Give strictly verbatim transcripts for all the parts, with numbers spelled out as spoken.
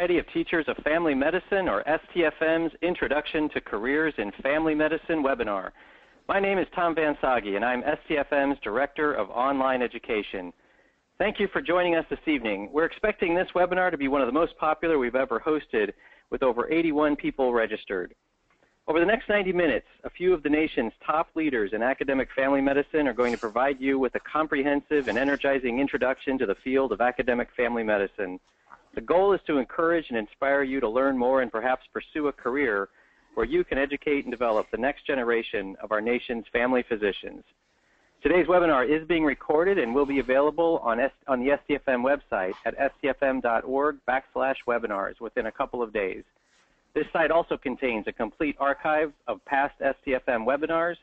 Society of Teachers of Family Medicine, or S T F M's Introduction to Careers in Family Medicine webinar. My name is Tom Vansaghi, and I'm S T F M's Director of Online Education. Thank you for joining us this evening. We're expecting this webinar to be one of the most popular we've ever hosted, with over eighty-one people registered. Over the next ninety minutes, a few of the nation's top leaders in academic family medicine are going to provide you with a comprehensive and energizing introduction to the field of academic family medicine. The goal is to encourage and inspire you to learn more and perhaps pursue a career where you can educate and develop the next generation of our nation's family physicians. Today's webinar is being recorded and will be available on, S on the S T F M website at stfm.org backslash webinars within a couple of days. This site also contains a complete archive of past S T F M webinars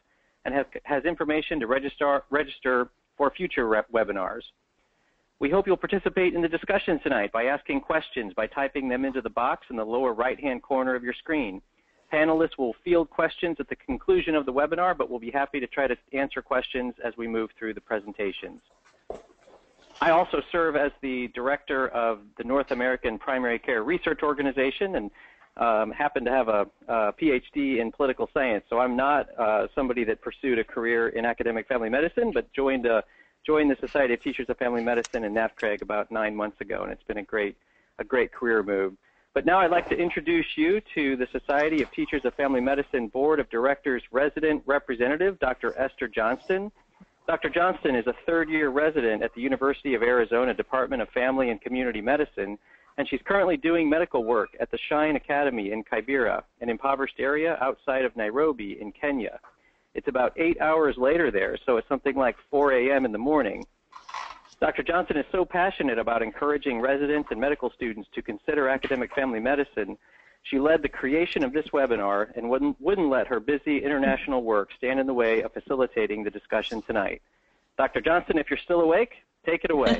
and has, has information to register, register for future rep webinars. We hope you'll participate in the discussion tonight by asking questions by typing them into the box in the lower right-hand corner of your screen. Panelists will field questions at the conclusion of the webinar, but we'll be happy to try to answer questions as we move through the presentations. I also serve as the director of the North American Primary Care Research Organization and um, happen to have a, a P H D in political science, so I'm not uh, somebody that pursued a career in academic family medicine, but joined a joined the Society of Teachers of Family Medicine in NAFCRAG about nine months ago, and it's been a great, a great career move. But now I'd like to introduce you to the Society of Teachers of Family Medicine Board of Directors Resident Representative, Doctor Esther Johnston. Doctor Johnston is a third-year resident at the University of Arizona Department of Family and Community Medicine, and she's currently doing medical work at the Shine Academy in Kibera, an impoverished area outside of Nairobi in Kenya. It's about eight hours later there, so it's something like four A M in the morning. Doctor Johnston is so passionate about encouraging residents and medical students to consider academic family medicine, she led the creation of this webinar and wouldn't, wouldn't let her busy international work stand in the way of facilitating the discussion tonight. Doctor Johnston, if you're still awake, take it away.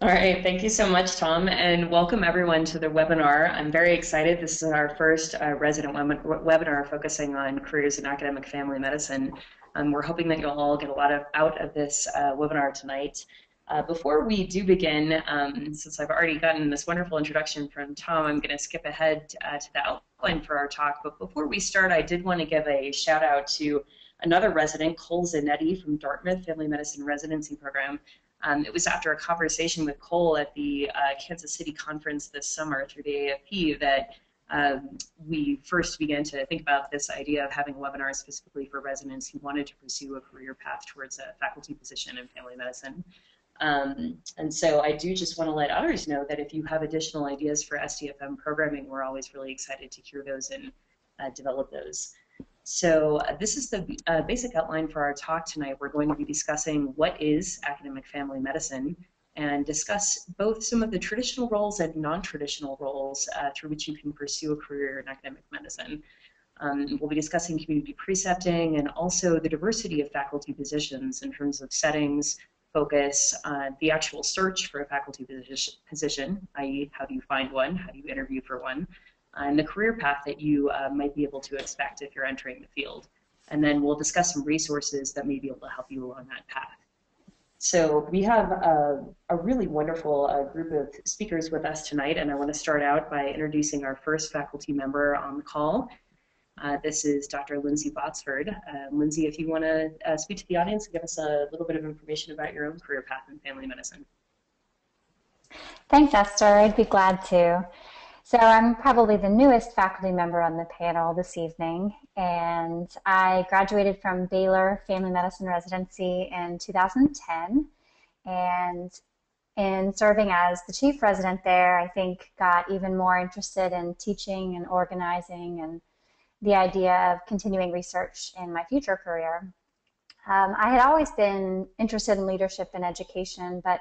All right, thank you so much, Tom, and welcome everyone to the webinar. I'm very excited. This is our first uh, resident web webinar focusing on careers in academic family medicine. Um, we're hoping that you'll all get a lot of, out of this uh, webinar tonight. Uh, before we do begin, um, since I've already gotten this wonderful introduction from Tom, I'm going to skip ahead uh, to the outline for our talk, but before we start, I did want to give a shout out to another resident, Cole Zanetti from Dartmouth Family Medicine Residency Program. Um, it was after a conversation with Cole at the uh, Kansas City Conference this summer through the A F P that um, we first began to think about this idea of having a webinar specifically for residents who wanted to pursue a career path towards a faculty position in family medicine. Um, and so I do just want to let others know that if you have additional ideas for S T F M programming, we're always really excited to hear those and uh, develop those. So uh, this is the uh, basic outline for our talk tonight. We're going to be discussing what is academic family medicine and discuss both some of the traditional roles and non-traditional roles uh, through which you can pursue a career in academic medicine. Um, we'll be discussing community precepting and also the diversity of faculty positions in terms of settings, focus, uh, the actual search for a faculty position, that is how do you find one, how do you interview for one, and the career path that you uh, might be able to expect if you're entering the field. And then we'll discuss some resources that may be able to help you along that path. So we have a, a really wonderful uh, group of speakers with us tonight, and I want to start out by introducing our first faculty member on the call. Uh, this is Doctor Lindsay Botsford. Uh, Lindsay, if you want to uh, speak to the audience and give us a little bit of information about your own career path in family medicine. Thanks, Esther. I'd be glad to. So I'm probably the newest faculty member on the panel this evening, and I graduated from Baylor Family Medicine Residency in two thousand ten, and in serving as the chief resident there, I think got even more interested in teaching and organizing and the idea of continuing research in my future career. Um, I had always been interested in leadership and education, but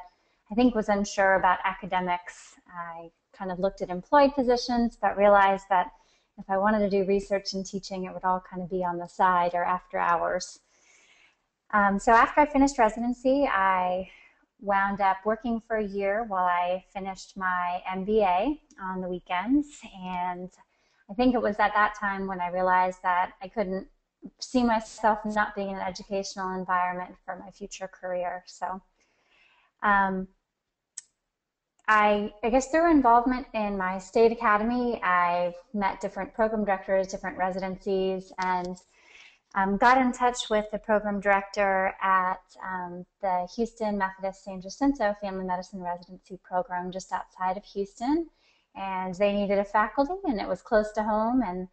I think was unsure about academics. I kind of looked at employed positions, but realized that if I wanted to do research and teaching, it would all kind of be on the side or after hours. Um, so after I finished residency, I wound up working for a year while I finished my M B A on the weekends. And I think it was at that time when I realized that I couldn't see myself not being in an educational environment for my future career. So. Um, I, I guess through involvement in my state academy, I've met different program directors, different residencies, and um, got in touch with the program director at um, the Houston Methodist San Jacinto Family Medicine Residency Program just outside of Houston, and they needed a faculty, and it was close to home, and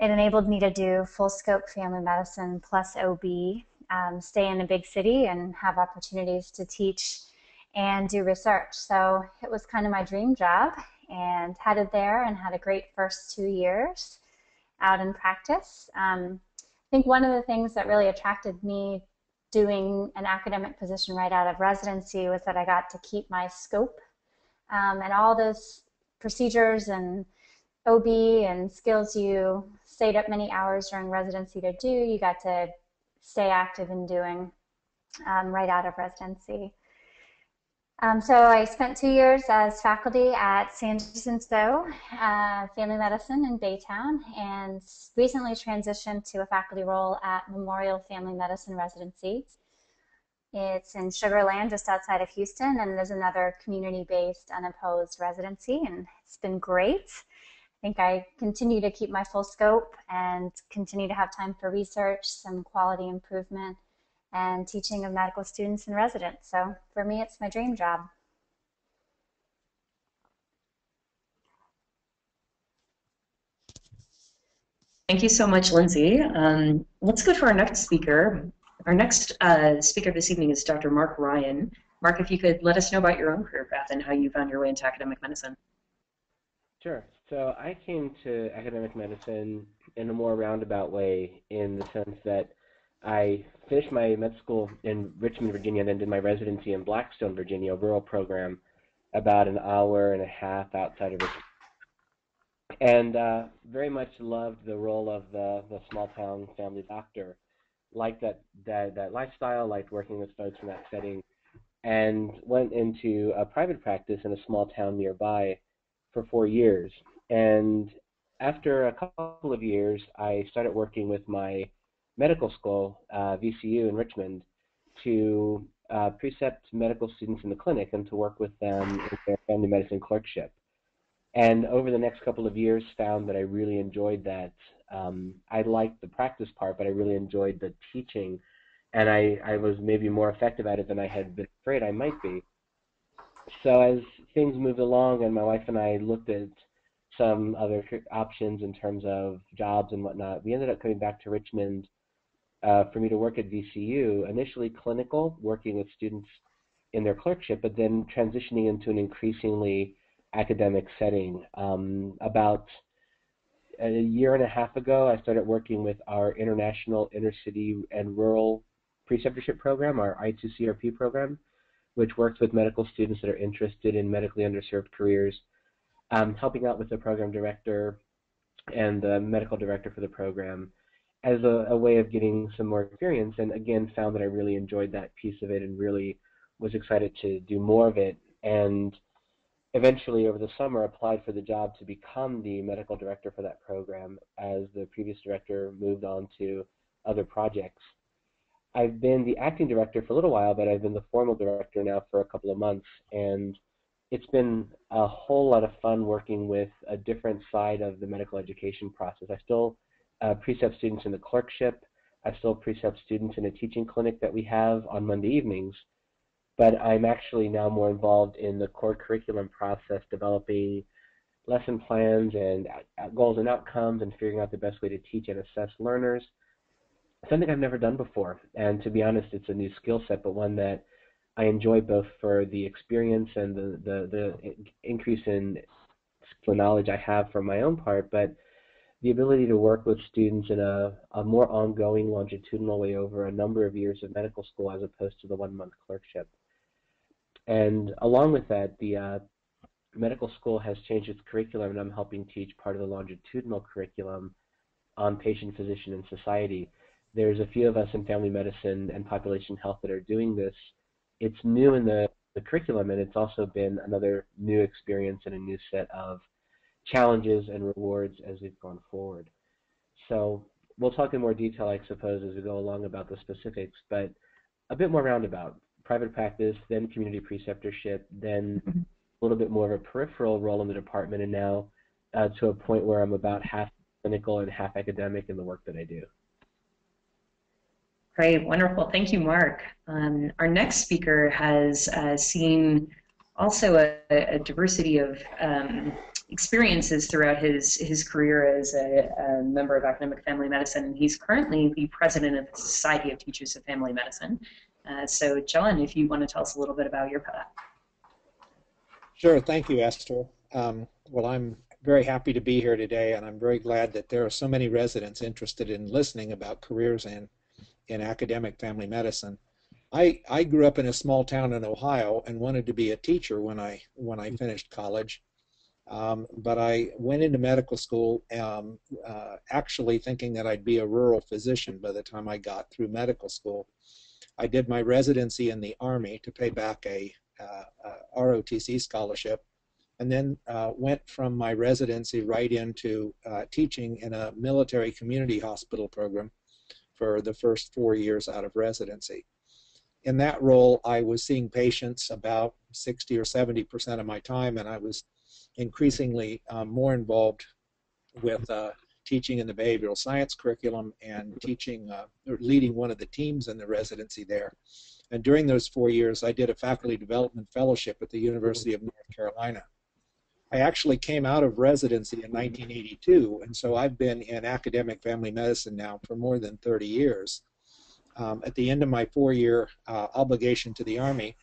it enabled me to do full scope family medicine plus O B, um, stay in a big city, and have opportunities to teach and do research. So it was kind of my dream job, and headed there and had a great first two years out in practice. Um, I think one of the things that really attracted me doing an academic position right out of residency was that I got to keep my scope, um, and all those procedures and O B and skills you stayed up many hours during residency to do, you got to stay active in doing um, right out of residency. Um, so I spent two years as faculty at San Jacinto uh, Family Medicine in Baytown, and recently transitioned to a faculty role at Memorial Family Medicine Residency. It's in Sugar Land, just outside of Houston, and there's another community-based unopposed residency, and it's been great. I think I continue to keep my full scope and continue to have time for research, some quality improvement, and teaching of medical students and residents. So for me, it's my dream job. Thank you so much, Lindsay. Um, let's go to our next speaker. Our next uh, speaker this evening is Doctor Mark Ryan. Mark, if you could let us know about your own career path and how you found your way into academic medicine. Sure. So I came to academic medicine in a more roundabout way, in the sense that I finished my med school in Richmond, Virginia, and then did my residency in Blackstone, Virginia, a rural program about an hour and a half outside of Richmond. And uh, very much loved the role of the, the small-town family doctor. Liked that, that, that lifestyle, liked working with folks in that setting, and went into a private practice in a small town nearby for four years. And after a couple of years, I started working with my medical school, uh, V C U in Richmond, to uh, precept medical students in the clinic and to work with them in their family medicine clerkship. And over the next couple of years, found that I really enjoyed that. Um, I liked the practice part, but I really enjoyed the teaching, and I, I was maybe more effective at it than I had been afraid I might be. So as things moved along, and my wife and I looked at some other options in terms of jobs and whatnot, we ended up coming back to Richmond Uh, for me to work at V C U, initially clinical, working with students in their clerkship, but then transitioning into an increasingly academic setting. Um, about a year and a half ago, I started working with our international inner-city and rural preceptorship program, our I two C R P program, which works with medical students that are interested in medically underserved careers, um, helping out with the program director and the medical director for the program, as a, a way of getting some more experience, and again found that I really enjoyed that piece of it and really was excited to do more of it, and eventually over the summer applied for the job to become the medical director for that program as the previous director moved on to other projects. I've been the acting director for a little while, but I've been the formal director now for a couple of months, and it's been a whole lot of fun working with a different side of the medical education process. I still Uh, precept students in the clerkship. I still precept students in a teaching clinic that we have on Monday evenings, but I'm actually now more involved in the core curriculum process, developing lesson plans and goals and outcomes, and figuring out the best way to teach and assess learners. Something I've never done before, and to be honest, it's a new skill set, but one that I enjoy both for the experience and the, the, the increase in knowledge I have for my own part, but the ability to work with students in a, a more ongoing, longitudinal way over a number of years of medical school as opposed to the one-month clerkship. And along with that, the uh, medical school has changed its curriculum, and I'm helping teach part of the longitudinal curriculum on patient, physician, and society. There's a few of us in family medicine and population health that are doing this. It's new in the, the curriculum, and it's also been another new experience and a new set of challenges and rewards as we've gone forward. So we'll talk in more detail, I suppose, as we go along about the specifics, but a bit more roundabout. Private practice, then community preceptorship, then little bit more of a peripheral role in the department, and now uh, to a point where I'm about half clinical and half academic in the work that I do. Great, wonderful. Thank you, Mark. Um, our next speaker has uh, seen also a, a diversity of um, experiences throughout his, his career as a, a member of academic family medicine, and he's currently the president of the Society of Teachers of Family Medicine. Uh, so, John, if you want to tell us a little bit about your path. Sure. Thank you, Esther. Um, well, I'm very happy to be here today, and I'm very glad that there are so many residents interested in listening about careers in, in academic family medicine. I, I grew up in a small town in Ohio and wanted to be a teacher when I when I finished college, um, but I went into medical school um, uh, actually thinking that I'd be a rural physician by the time I got through medical school. I did my residency in the Army to pay back a, uh, a R O T C scholarship, and then uh, went from my residency right into uh, teaching in a military community hospital program for the first four years out of residency. In that role, I was seeing patients about sixty or seventy percent of my time, and I was increasingly um, more involved with uh, teaching in the behavioral science curriculum and teaching, uh, or leading one of the teams in the residency there. And during those four years, I did a faculty development fellowship at the University of North Carolina. I actually came out of residency in nineteen eighty-two, and so I've been in academic family medicine now for more than thirty years. Um, at the end of my four-year uh, obligation to the Army,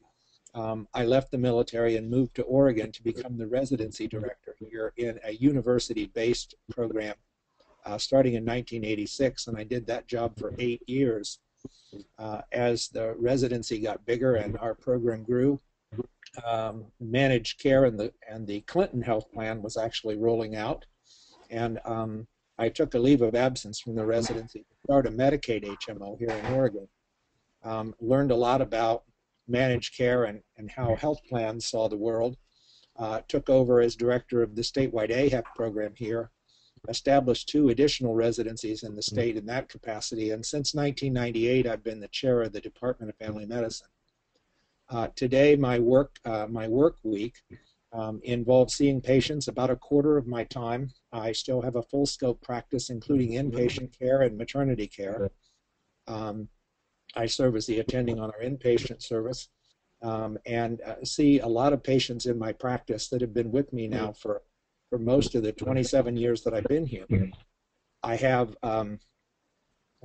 um, I left the military and moved to Oregon to become the residency director here in a university-based program uh, starting in nineteen eighty-six, and I did that job for eight years. Uh, as the residency got bigger and our program grew, um, managed care and the, and the Clinton Health Plan was actually rolling out, and um, I took a leave of absence from the residency to start a Medicaid H M O here in Oregon. Um, learned a lot about managed care and, and how health plans saw the world. Uh, took over as director of the statewide A H E P program here. Established two additional residencies in the state in that capacity. And since nineteen ninety-eight, I've been the chair of the Department of Family Medicine. Uh, today, my work, uh, my work week Um, involves seeing patients about a quarter of my time. I still have a full scope practice including inpatient care and maternity care. Um, I serve as the attending on our inpatient service um, and uh, see a lot of patients in my practice that have been with me now for, for most of the twenty-seven years that I've been here. I have um,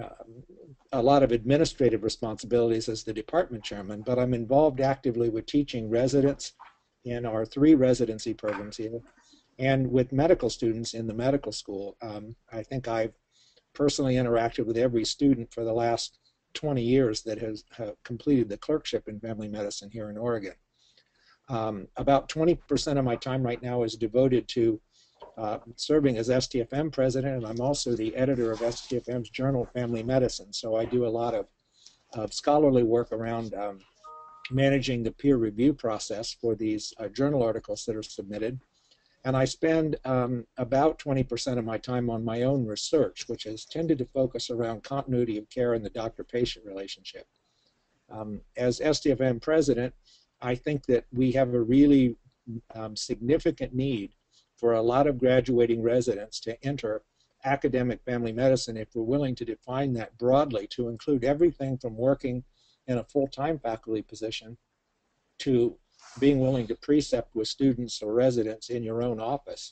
uh, a lot of administrative responsibilities as the department chairman, but I'm involved actively with teaching residents in our three residency programs here, and with medical students in the medical school. Um, I think I've personally interacted with every student for the last twenty years that has uh, completed the clerkship in family medicine here in Oregon. Um, about twenty percent of my time right now is devoted to uh, serving as S T F M president, and I'm also the editor of S T F M's journal, Family Medicine, so I do a lot of, of scholarly work around um, managing the peer review process for these uh, journal articles that are submitted. And I spend um, about twenty percent of my time on my own research, which has tended to focus around continuity of care and the doctor-patient relationship. Um, as S T F M president, I think that we have a really um, significant need for a lot of graduating residents to enter academic family medicine if we're willing to define that broadly to include everything from working in a full-time faculty position to being willing to precept with students or residents in your own office.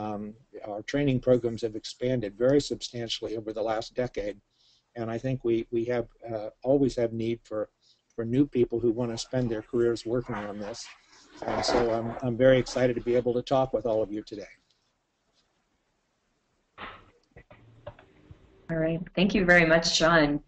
Um, our training programs have expanded very substantially over the last decade, and I think we, we have uh, always have need for, for new people who want to spend their careers working on this. And so I'm, I'm very excited to be able to talk with all of you today. All right. Thank you very much, John.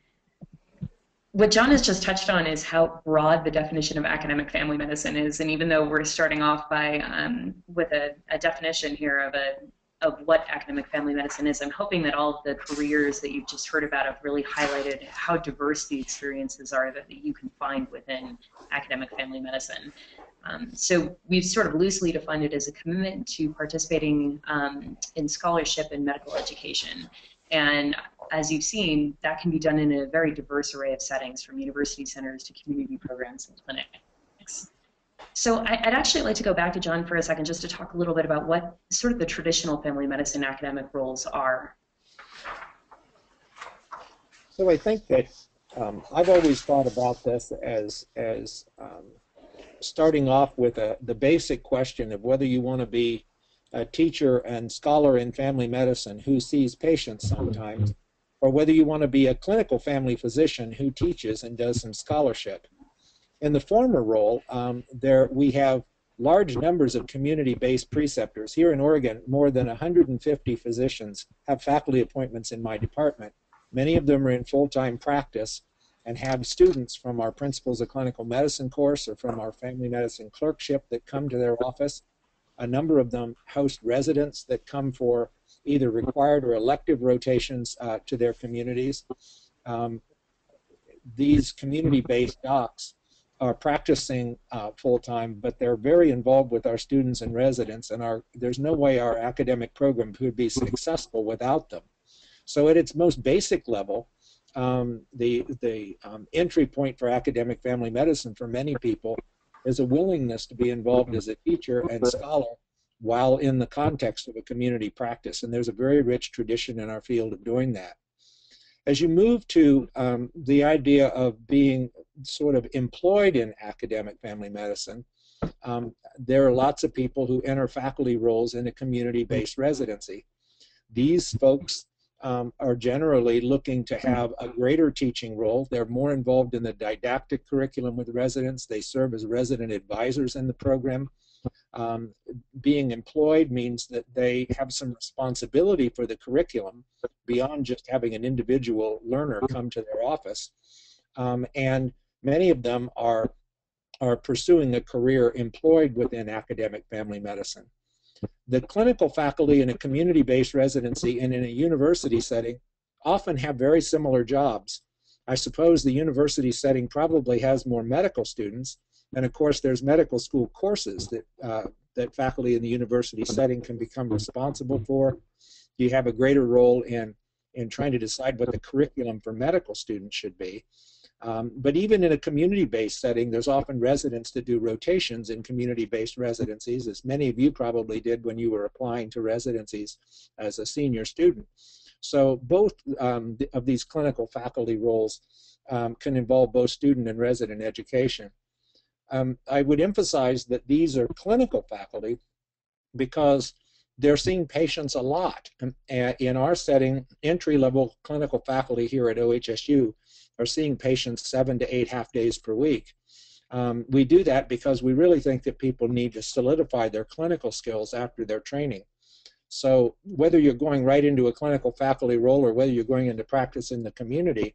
What John has just touched on is how broad the definition of academic family medicine is, and even though we're starting off by um, with a, a definition here of a of what academic family medicine is, I'm hoping that all of the careers that you've just heard about have really highlighted how diverse the experiences are that, that you can find within academic family medicine. Um, so we've sort of loosely defined it as a commitment to participating um, in scholarship and medical education. And as you've seen, that can be done in a very diverse array of settings, from university centers to community programs and clinics. So I'd actually like to go back to John for a second just to talk a little bit about what sort of the traditional family medicine academic roles are. So I think that um, I've always thought about this as, as um, starting off with a, the basic question of whether you want to be a teacher and scholar in family medicine who sees patients sometimes, or whether you want to be a clinical family physician who teaches and does some scholarship. In the former role, um, there we have large numbers of community-based preceptors. Here in Oregon, more than one hundred fifty physicians have faculty appointments in my department. Many of them are in full-time practice and have students from our Principles of Clinical Medicine course or from our Family Medicine Clerkship that come to their office. A number of them host residents that come for either required or elective rotations uh, to their communities. Um, these community-based docs are practicing uh, full-time, but they're very involved with our students and residents, and our, there's no way our academic program could be successful without them. So at its most basic level, um, the, the um, entry point for academic family medicine for many people is a willingness to be involved as a teacher and scholar while in the context of a community practice, and there's a very rich tradition in our field of doing that. As you move to um, the idea of being sort of employed in academic family medicine, um, there are lots of people who enter faculty roles in a community-based residency. These folks um, are generally looking to have a greater teaching role. They're more involved in the didactic curriculum with residents. They serve as resident advisors in the program. Um, being employed means that they have some responsibility for the curriculum beyond just having an individual learner come to their office. Um, and many of them are, are pursuing a career employed within academic family medicine. The clinical faculty in a community-based residency and in a university setting often have very similar jobs. I suppose the university setting probably has more medical students, and of course there's medical school courses that, uh, that faculty in the university setting can become responsible for. You have a greater role in, in trying to decide what the curriculum for medical students should be. Um, but even in a community-based setting, there's often residents that do rotations in community-based residencies, as many of you probably did when you were applying to residencies as a senior student. So both um, of these clinical faculty roles um, can involve both student and resident education. Um, I would emphasize that these are clinical faculty because they're seeing patients a lot. In our setting, entry-level clinical faculty here at O H S U are seeing patients seven to eight half days per week. Um, we do that because we really think that people need to solidify their clinical skills after their training. So whether you're going right into a clinical faculty role or whether you're going into practice in the community,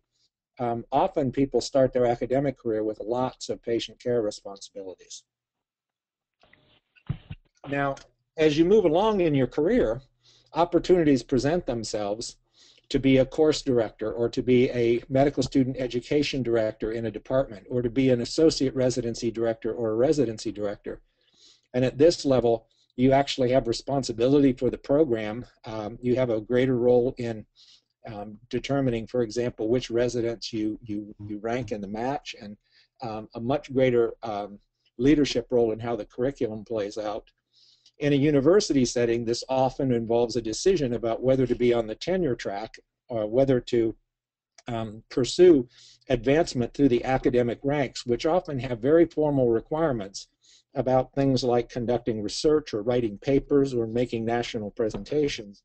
Um, often people start their academic career with lots of patient care responsibilities. Now, as you move along in your career, opportunities present themselves to be a course director or to be a medical student education director in a department or to be an associate residency director or a residency director. And at this level, you actually have responsibility for the program. Um, you have a greater role in Um, determining, for example, which residents you, you, you rank in the match, and um, a much greater um, leadership role in how the curriculum plays out. In a university setting, this often involves a decision about whether to be on the tenure track or whether to um, pursue advancement through the academic ranks, which often have very formal requirements about things like conducting research or writing papers or making national presentations.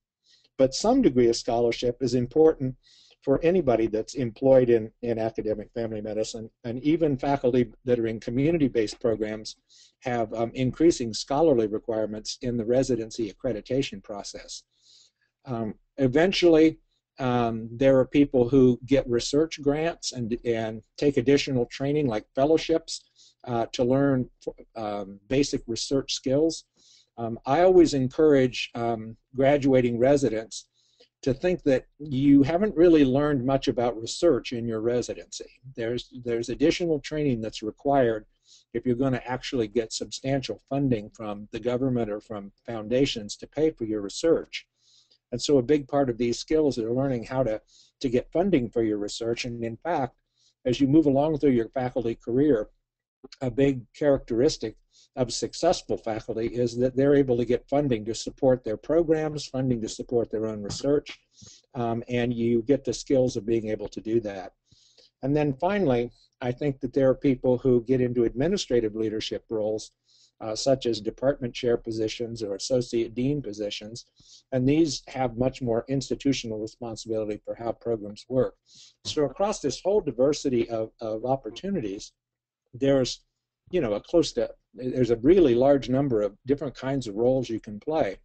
But some degree of scholarship is important for anybody that's employed in, in academic family medicine, and even faculty that are in community-based programs have um, increasing scholarly requirements in the residency accreditation process. Um, eventually, um, there are people who get research grants and, and take additional training like fellowships uh, to learn um, basic research skills. Um, I always encourage um, graduating residents to think that you haven't really learned much about research in your residency. There's, there's additional training that's required if you're going to actually get substantial funding from the government or from foundations to pay for your research. And so a big part of these skills are learning how to, to get funding for your research. And in fact, as you move along through your faculty career, a big characteristic of successful faculty is that they're able to get funding to support their programs, funding to support their own research, um, and you get the skills of being able to do that. And then finally, I think that there are people who get into administrative leadership roles, uh, such as department chair positions or associate dean positions, and these have much more institutional responsibility for how programs work. So across this whole diversity of, of opportunities, there's, you know, a close to, there's a really large number of different kinds of roles you can play.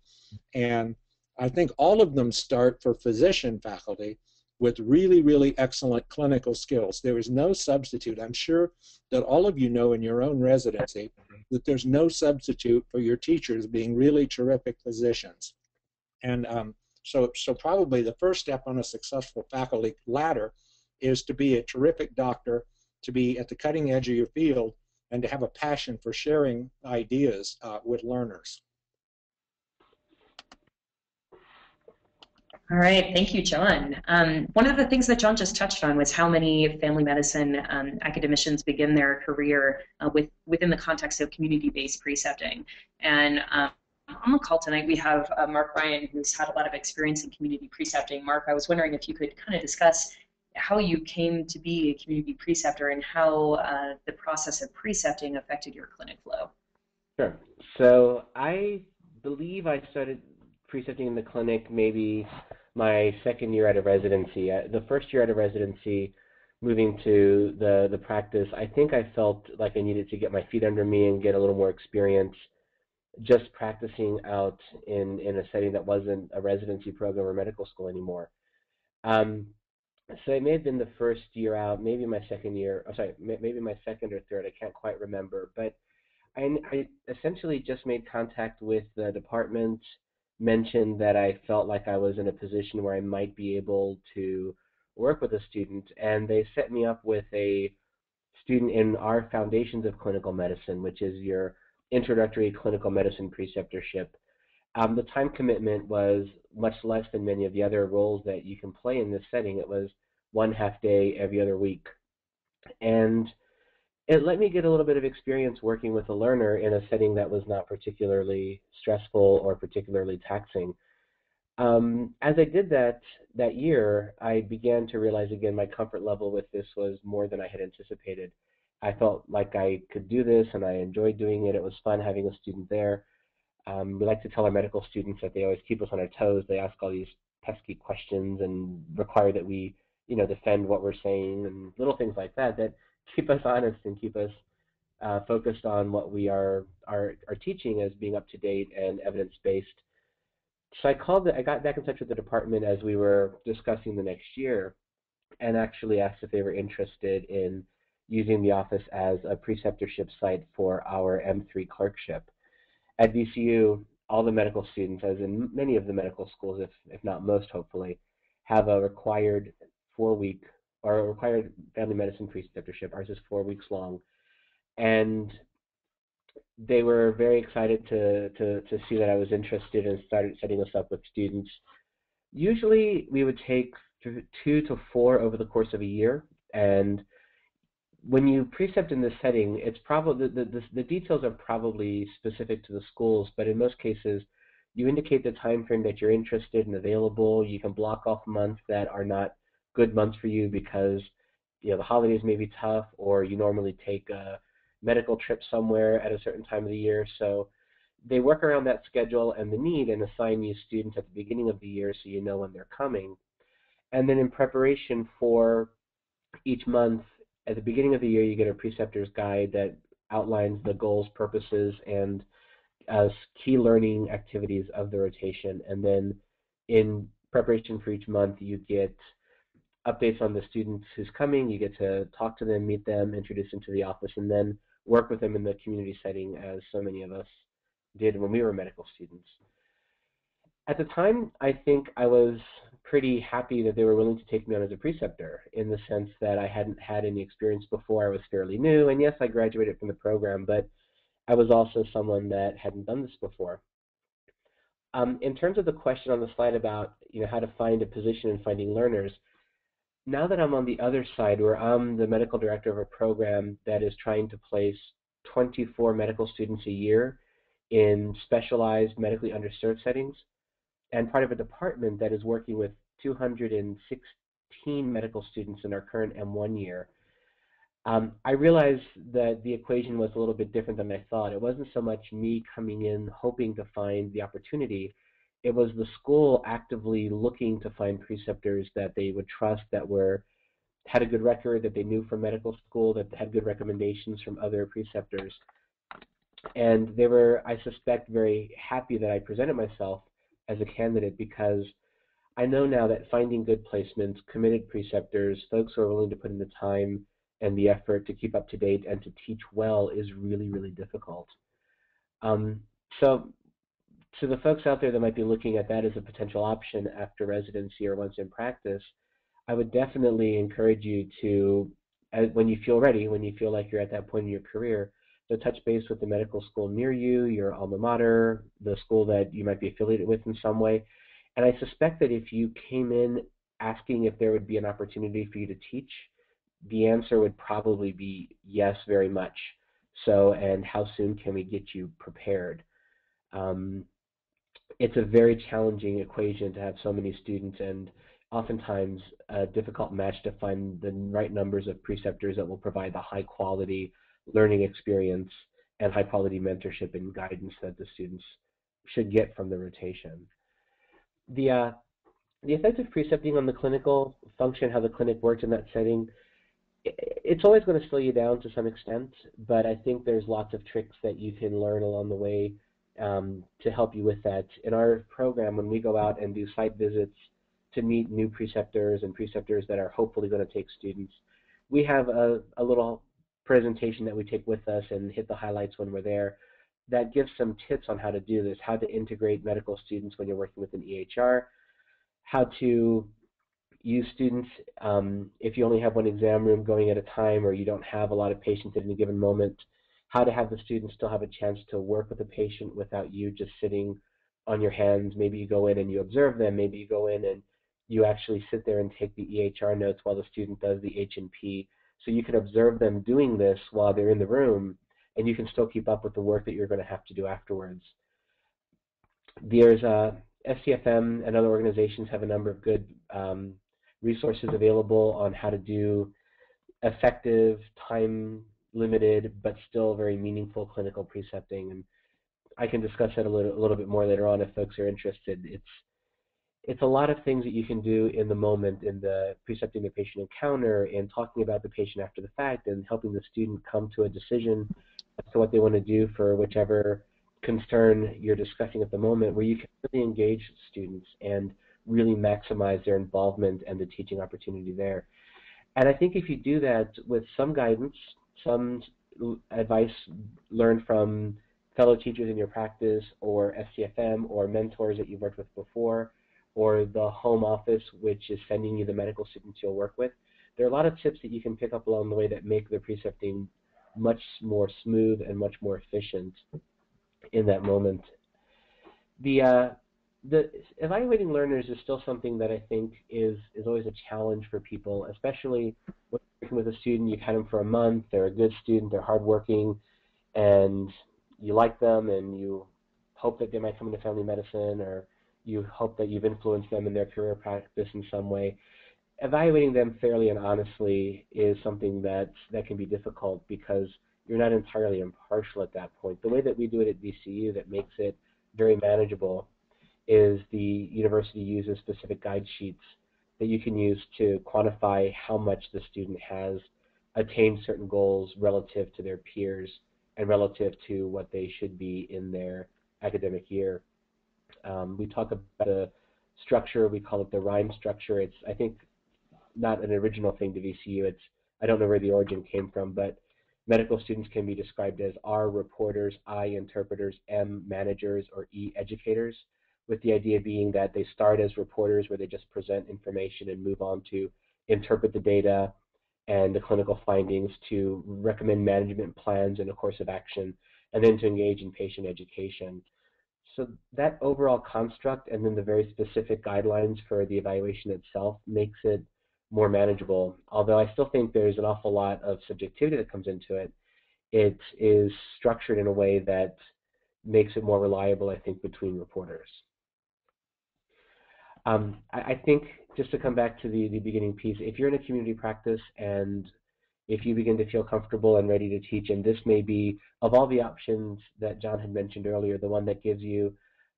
And I think all of them start for physician faculty with really, really excellent clinical skills. There is no substitute. I'm sure that all of you know in your own residency that there's no substitute for your teachers being really terrific physicians. And um, so, so probably the first step on a successful faculty ladder is to be a terrific doctor, to be at the cutting edge of your field, and to have a passion for sharing ideas uh, with learners. All right, thank you, John. Um, one of the things that John just touched on was how many family medicine um, academicians begin their career uh, with, within the context of community-based precepting. And um, on the call tonight we have uh, Mark Ryan, who's had a lot of experience in community precepting. Mark, I was wondering if you could kind of discuss how you came to be a community preceptor and how uh, the process of precepting affected your clinic flow. Sure. So I believe I started precepting in the clinic maybe my second year out of residency. The first year out of residency, moving to the, the practice, I think I felt like I needed to get my feet under me and get a little more experience just practicing out in, in a setting that wasn't a residency program or medical school anymore. Um, So it may have been the first year out, maybe my second year, oh, sorry, maybe my second or third, I can't quite remember, but I, I essentially just made contact with the department, mentioned that I felt like I was in a position where I might be able to work with a student, and they set me up with a student in our Foundations of Clinical Medicine, which is your introductory clinical medicine preceptorship. Um, the time commitment was much less than many of the other roles that you can play in this setting. It was one half day every other week. And it let me get a little bit of experience working with a learner in a setting that was not particularly stressful or particularly taxing. Um, as I did that that year, I began to realize again my comfort level with this was more than I had anticipated. I felt like I could do this and I enjoyed doing it. It was fun having a student there. Um, we like to tell our medical students that they always keep us on our toes. They ask all these pesky questions and require that we, you know, defend what we're saying and little things like that that keep us honest and keep us uh, focused on what we are, are are teaching as being up to date and evidence-based. So I called. The, I got back in touch with the department as we were discussing the next year, and actually asked if they were interested in using the office as a preceptorship site for our M three clerkship. At V C U, all the medical students, as in many of the medical schools, if, if not most, hopefully, have a required four-week or a required family medicine preceptorship. Ours is four weeks long, and they were very excited to to to see that I was interested and started setting us up with students. Usually, we would take two to four over the course of a year, and when you precept in this setting, it's probably the, the, the details are probably specific to the schools, but in most cases, you indicate the time frame that you're interested and available. You can block off months that are not good months for you because, you know, the holidays may be tough, or you normally take a medical trip somewhere at a certain time of the year. So they work around that schedule and the need and assign you students at the beginning of the year so you know when they're coming. And then in preparation for each month, at the beginning of the year, you get a preceptor's guide that outlines the goals, purposes, and uh, key learning activities of the rotation. And then in preparation for each month, you get updates on the student who's coming. You get to talk to them, meet them, introduce them to the office, and then work with them in the community setting, as so many of us did when we were medical students. At the time, I think I was pretty happy that they were willing to take me on as a preceptor, in the sense that I hadn't had any experience before. I was fairly new, and yes, I graduated from the program, but I was also someone that hadn't done this before. Um, in terms of the question on the slide about, you know, how to find a position and finding learners, now that I'm on the other side, where I'm the medical director of a program that is trying to place twenty-four medical students a year in specialized medically underserved settings, and part of a department that is working with two hundred sixteen medical students in our current M one year. Um, I realized that the equation was a little bit different than I thought. It wasn't so much me coming in hoping to find the opportunity. It was the school actively looking to find preceptors that they would trust, that were had a good record, that they knew from medical school, that had good recommendations from other preceptors. And they were, I suspect, very happy that I presented myself as a candidate, because I know now that finding good placements, committed preceptors, folks who are willing to put in the time and the effort to keep up to date and to teach well is really, really difficult. Um, so to the folks out there that might be looking at that as a potential option after residency or once in practice, I would definitely encourage you to, as, when you feel ready, when you feel like you're at that point in your career, to touch base with the medical school near you, your alma mater, the school that you might be affiliated with in some way. And I suspect that if you came in asking if there would be an opportunity for you to teach, the answer would probably be yes, very much so, and how soon can we get you prepared? Um, it's a very challenging equation to have so many students, and oftentimes a difficult match to find the right numbers of preceptors that will provide the high quality learning experience and high quality mentorship and guidance that the students should get from the rotation. The, uh, the effect of precepting on the clinical function, how the clinic works in that setting, it's always going to slow you down to some extent, but I think there's lots of tricks that you can learn along the way um, to help you with that. In our program, when we go out and do site visits to meet new preceptors and preceptors that are hopefully going to take students, we have a, a little presentation that we take with us and hit the highlights when we're there that gives some tips on how to do this, how to integrate medical students when you're working with an E H R, how to use students um, if you only have one exam room going at a time, or you don't have a lot of patients at any given moment, how to have the students still have a chance to work with a patient without you just sitting on your hands. Maybe you go in and you observe them, maybe you go in and you actually sit there and take the E H R notes while the student does the H and P. So you can observe them doing this while they're in the room, and you can still keep up with the work that you're going to have to do afterwards. There's uh, S C F M and other organizations have a number of good um, resources available on how to do effective, time-limited, but still very meaningful clinical precepting. And I can discuss that a little, a little bit more later on if folks are interested. It's It's a lot of things that you can do in the moment, in the precepting the patient encounter, and talking about the patient after the fact, and helping the student come to a decision as to what they want to do for whichever concern you're discussing at the moment, where you can really engage students and really maximize their involvement and the teaching opportunity there. And I think if you do that with some guidance, some advice learned from fellow teachers in your practice, or S C F M, or mentors that you've worked with before, or the home office, which is sending you the medical students you'll work with, there are a lot of tips that you can pick up along the way that make the precepting much more smooth and much more efficient in that moment. The, uh, the evaluating learners is still something that I think is, is always a challenge for people, especially when you're working with a student. You've had them for a month, they're a good student, they're hardworking, and you like them, and you hope that they might come into family medicine, or you hope that you've influenced them in their career practice in some way. Evaluating them fairly and honestly is something that, that can be difficult, because you're not entirely impartial at that point. The way that we do it at V C U that makes it very manageable is the university uses specific guide sheets that you can use to quantify how much the student has attained certain goals relative to their peers and relative to what they should be in their academic year. Um, we talk about the structure, we call it the rhyme structure. It's, I think, not an original thing to V C U. It's, I don't know where the origin came from, but medical students can be described as R reporters, I interpreters, M managers, or E educators, with the idea being that they start as reporters, where they just present information, and move on to interpret the data and the clinical findings, to recommend management plans and a course of action, and then to engage in patient education. So that overall construct, and then the very specific guidelines for the evaluation itself, makes it more manageable, although I still think there's an awful lot of subjectivity that comes into it. it is structured in a way that makes it more reliable, I think, between reporters. Um, I, I think, just to come back to the, the beginning piece, if you're in a community practice and if you begin to feel comfortable and ready to teach, and this may be, of all the options that John had mentioned earlier, the one that gives you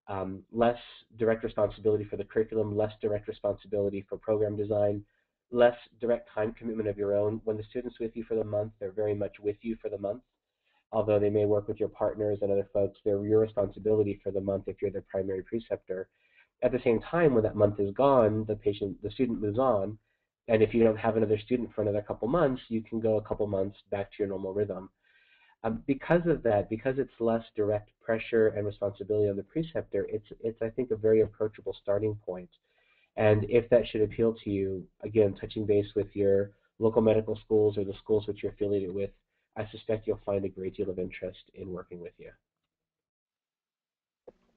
um, less direct responsibility for the curriculum, less direct responsibility for program design, less direct time commitment of your own. When the student's with you for the month, they're very much with you for the month. Although they may work with your partners and other folks, they're your responsibility for the month if you're their primary preceptor. At the same time, when that month is gone, the patient, the student moves on, and if you don't have another student for another couple months, you can go a couple months back to your normal rhythm. Um, because of that, because it's less direct pressure and responsibility on the preceptor, it's, it's I think, a very approachable starting point. And if that should appeal to you, again, touching base with your local medical schools or the schools which you're affiliated with, I suspect you'll find a great deal of interest in working with you.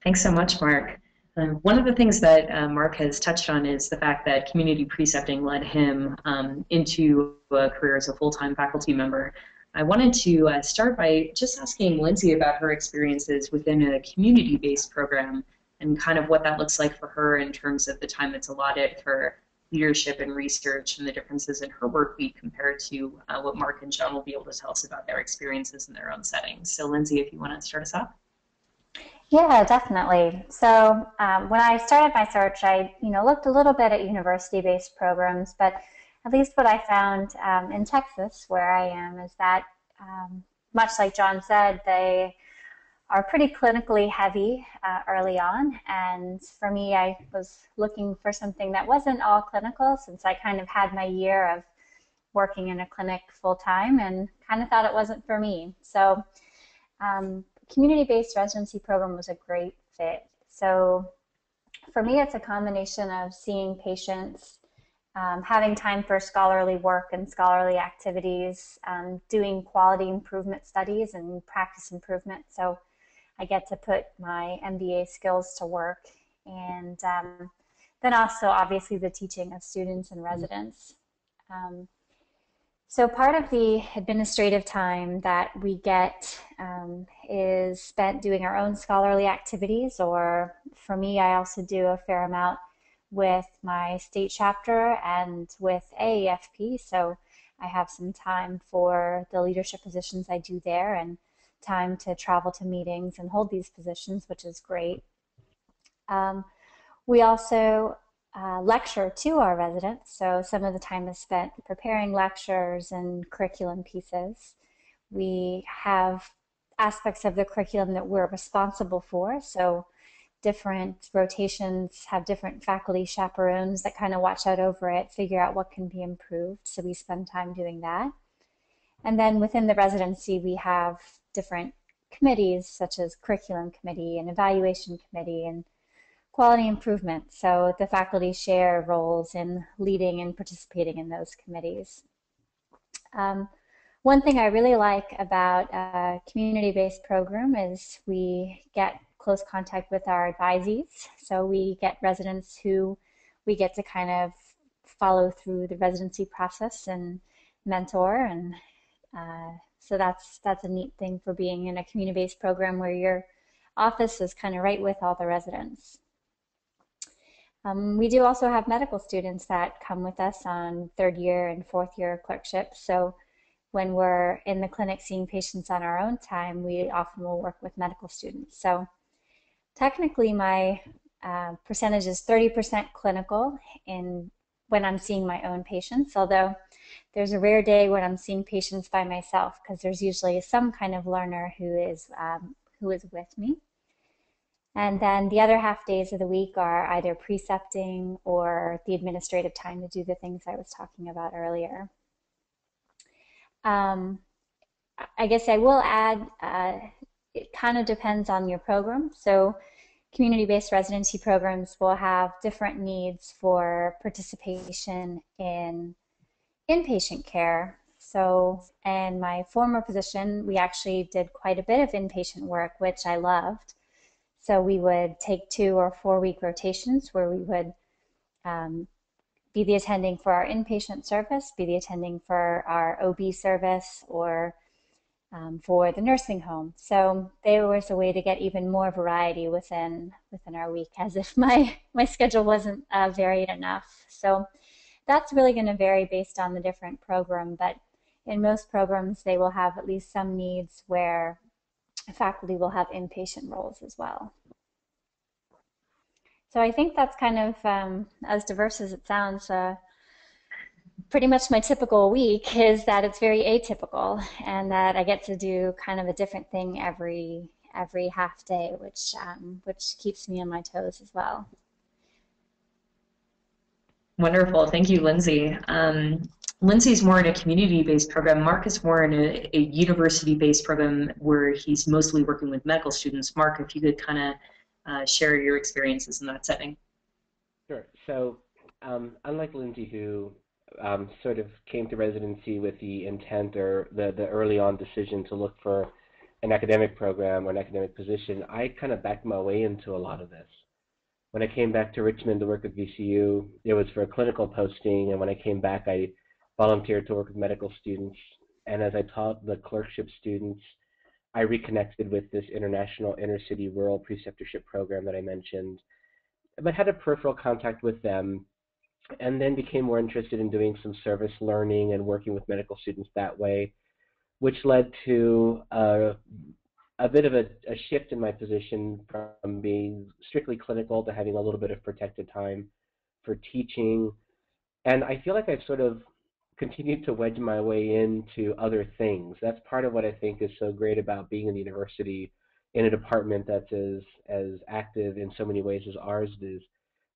Thanks so much, Mark. Um, one of the things that uh, Mark has touched on is the fact that community precepting led him um, into a career as a full-time faculty member. I wanted to uh, start by just asking Lindsay about her experiences within a community-based program and kind of what that looks like for her in terms of the time that's allotted for leadership and research and the differences in her work week compared to uh, what Mark and John will be able to tell us about their experiences in their own settings. So Lindsay, if you want to start us off. Yeah, definitely. So um, when I started my search, I you know looked a little bit at university-based programs, but at least what I found um, in Texas, where I am, is that um, much like John said, they are pretty clinically heavy uh, early on. And for me, I was looking for something that wasn't all clinical, since I kind of had my year of working in a clinic full-time and kind of thought it wasn't for me. So. Um, Community-based residency program was a great fit. So for me, it's a combination of seeing patients, um, having time for scholarly work and scholarly activities, um, doing quality improvement studies and practice improvement. So I get to put my M B A skills to work, and um, then also obviously the teaching of students and residents. Um, So part of the administrative time that we get um, is spent doing our own scholarly activities, or for me, I also do a fair amount with my state chapter and with A A F P, so I have some time for the leadership positions I do there and time to travel to meetings and hold these positions, which is great. Um, we also Uh, lecture to our residents, so some of the time is spent preparing lectures and curriculum pieces. We have aspects of the curriculum that we're responsible for, so different rotations have different faculty chaperones that kind of watch out over it, figure out what can be improved, so we spend time doing that. And then within the residency, we have different committees, such as curriculum committee and evaluation committee and quality improvement, so the faculty share roles in leading and participating in those committees. Um, one thing I really like about a community-based program is we get close contact with our advisees, so we get residents who we get to kind of follow through the residency process and mentor, and uh, so that's, that's a neat thing for being in a community-based program where your office is kind of right with all the residents. Um, we do also have medical students that come with us on third year and fourth year clerkships. So when we're in the clinic seeing patients on our own time, we often will work with medical students. So technically my uh, percentage is thirty percent clinical in when I'm seeing my own patients, although there's a rare day when I'm seeing patients by myself because there's usually some kind of learner who is, um, who is with me. And then the other half days of the week are either precepting or the administrative time to do the things I was talking about earlier. Um, I guess I will add, uh, it kind of depends on your program. So community-based residency programs will have different needs for participation in inpatient care. So in my former position, we actually did quite a bit of inpatient work, which I loved. So we would take two or four week rotations where we would um, be the attending for our inpatient service, be the attending for our O B service, or um, for the nursing home. So there was a way to get even more variety within within our week, as if my, my schedule wasn't uh, varied enough. So that's really going to vary based on the different program, but in most programs they will have at least some needs where faculty will have inpatient roles as well. So I think that's kind of, um, as diverse as it sounds, uh, pretty much my typical week is that it's very atypical and that I get to do kind of a different thing every every half day, which, um, which keeps me on my toes as well. Wonderful. Thank you, Lindsay. Um, Lindsay's more in a community-based program. Mark is more in a, a university-based program where he's mostly working with medical students. Mark, if you could kind of Uh, share your experiences in that setting. Sure. So um, unlike Lindsay, who um, sort of came to residency with the intent or the, the early on decision to look for an academic program or an academic position, I kind of backed my way into a lot of this. When I came back to Richmond to work with V C U, it was for a clinical posting, and when I came back, I volunteered to work with medical students, and as I taught the clerkship students, I reconnected with this international inner-city rural preceptorship program that I mentioned, but had a peripheral contact with them, and then became more interested in doing some service learning and working with medical students that way, which led to a, a bit of a, a shift in my position from being strictly clinical to having a little bit of protected time for teaching. And I feel like I've sort of continued to wedge my way into other things. That's part of what I think is so great about being in the university, in a department that's as, as active in so many ways as ours is.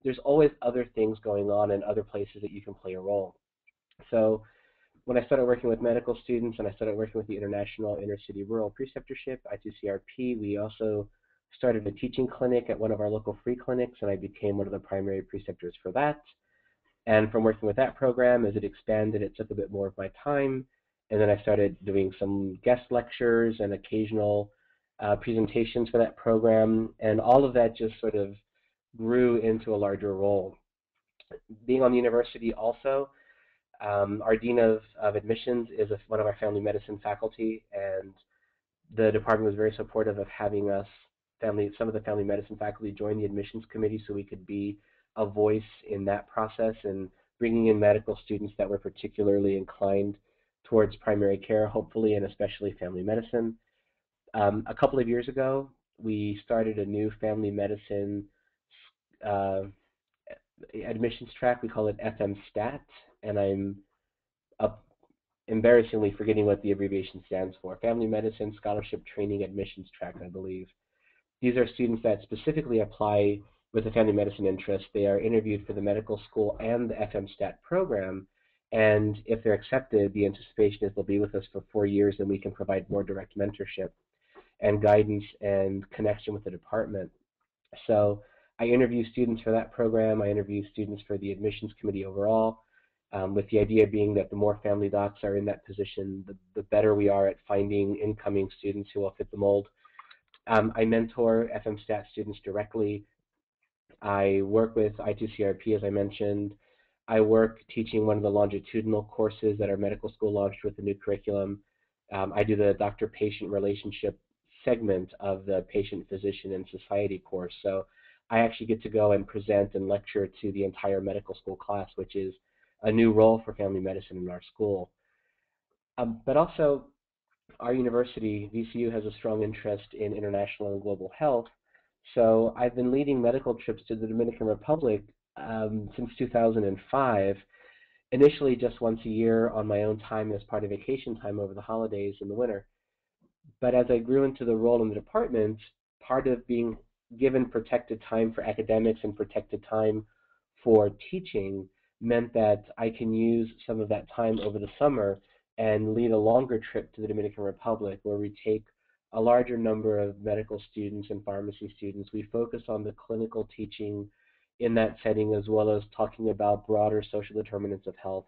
There's always other things going on in other places that you can play a role. So when I started working with medical students and I started working with the International Inner-City Rural Preceptorship, I two C R P, we also started a teaching clinic at one of our local free clinics, and I became one of the primary preceptors for that. And from working with that program, as it expanded, it took a bit more of my time. And then I started doing some guest lectures and occasional uh, presentations for that program. And all of that just sort of grew into a larger role. Being on the university also, um, our Dean of, of Admissions is a, one of our family medicine faculty. And the department was very supportive of having us, family, some of the family medicine faculty, join the admissions committee so we could be a voice in that process and bringing in medical students that were particularly inclined towards primary care, hopefully, and especially family medicine. Um, a couple of years ago, we started a new family medicine uh, admissions track. We call it F M STAT, and I'm uh, embarrassingly forgetting what the abbreviation stands for. Family Medicine Scholarship Training Admissions Track, I believe. These are students that specifically apply with a family medicine interest. They are interviewed for the medical school and the F M STAT program, and if they're accepted, the anticipation is they'll be with us for four years and we can provide more direct mentorship and guidance and connection with the department. So I interview students for that program, I interview students for the admissions committee overall, um, with the idea being that the more family docs are in that position, the, the better we are at finding incoming students who will fit the mold. Um, I mentor F M STAT students directly. I work with I two C R P, as I mentioned. I work teaching one of the longitudinal courses that our medical school launched with the new curriculum. Um, I do the doctor-patient relationship segment of the patient, physician, and society course. So I actually get to go and present and lecture to the entire medical school class, which is a new role for family medicine in our school. Um, but also, our university, V C U, has a strong interest in international and global health. So I've been leading medical trips to the Dominican Republic um, since two thousand five, initially just once a year on my own time as part of vacation time over the holidays in the winter. But as I grew into the role in the department, part of being given protected time for academics and protected time for teaching meant that I can use some of that time over the summer and lead a longer trip to the Dominican Republic where we take a larger number of medical students and pharmacy students. We focus on the clinical teaching in that setting as well as talking about broader social determinants of health.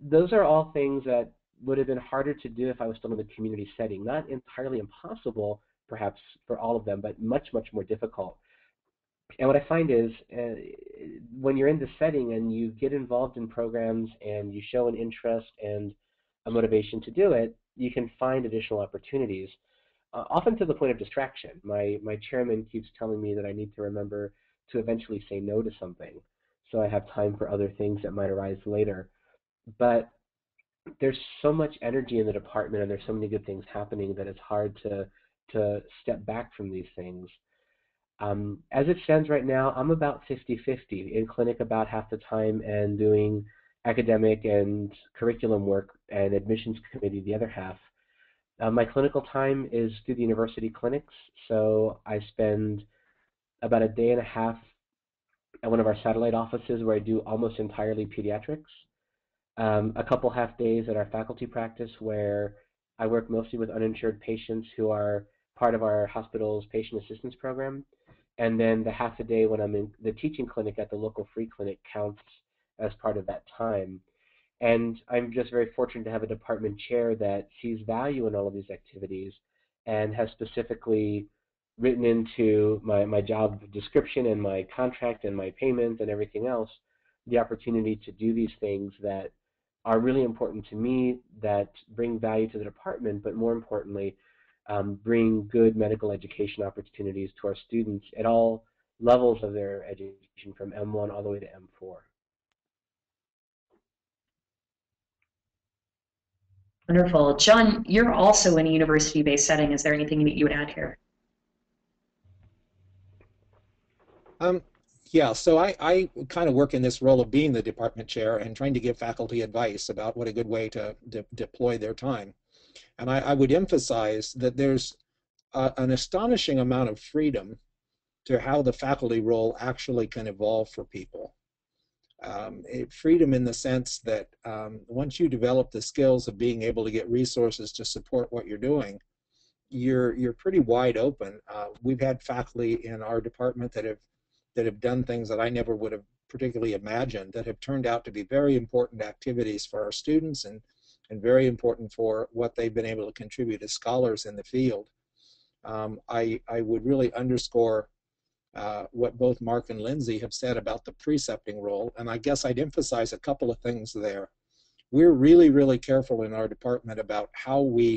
Those are all things that would have been harder to do if I was still in the community setting. Not entirely impossible, perhaps, for all of them, but much, much more difficult. And what I find is uh, when you're in the setting and you get involved in programs and you show an interest and a motivation to do it, you can find additional opportunities, uh, often to the point of distraction. My, my chairman keeps telling me that I need to remember to eventually say no to something, so I have time for other things that might arise later. But there's so much energy in the department, and there's so many good things happening that it's hard to, to step back from these things. Um, as it stands right now, I'm about fifty fifty, in clinic about half the time and doing academic and curriculum work and admissions committee the other half. Uh, my clinical time is through the university clinics, so I spend about a day and a half at one of our satellite offices where I do almost entirely pediatrics, um, a couple half days at our faculty practice where I work mostly with uninsured patients who are part of our hospital's patient assistance program, and then the half a day when I'm in the teaching clinic at the local free clinic counts as part of that time. And I'm just very fortunate to have a department chair that sees value in all of these activities and has specifically written into my, my job description and my contract and my payment and everything else the opportunity to do these things that are really important to me, that bring value to the department, but more importantly, um, bring good medical education opportunities to our students at all levels of their education, from M one all the way to M four. Wonderful. John, you're also in a university-based setting. Is there anything that you would add here? Um, yeah, so I, I kind of work in this role of being the department chair and trying to give faculty advice about what a good way to de deploy their time. And I, I would emphasize that there's a, an astonishing amount of freedom to how the faculty role actually can evolve for people. Um, it, freedom in the sense that um, once you develop the skills of being able to get resources to support what you're doing, you're you're pretty wide open. Uh, we've had faculty in our department that have that have done things that I never would have particularly imagined that have turned out to be very important activities for our students and and very important for what they've been able to contribute as scholars in the field. Um, I I would really underscore Uh, what both Mark and Lindsay have said about the precepting role, and I guess I'd emphasize a couple of things there. We're really, really careful in our department about how we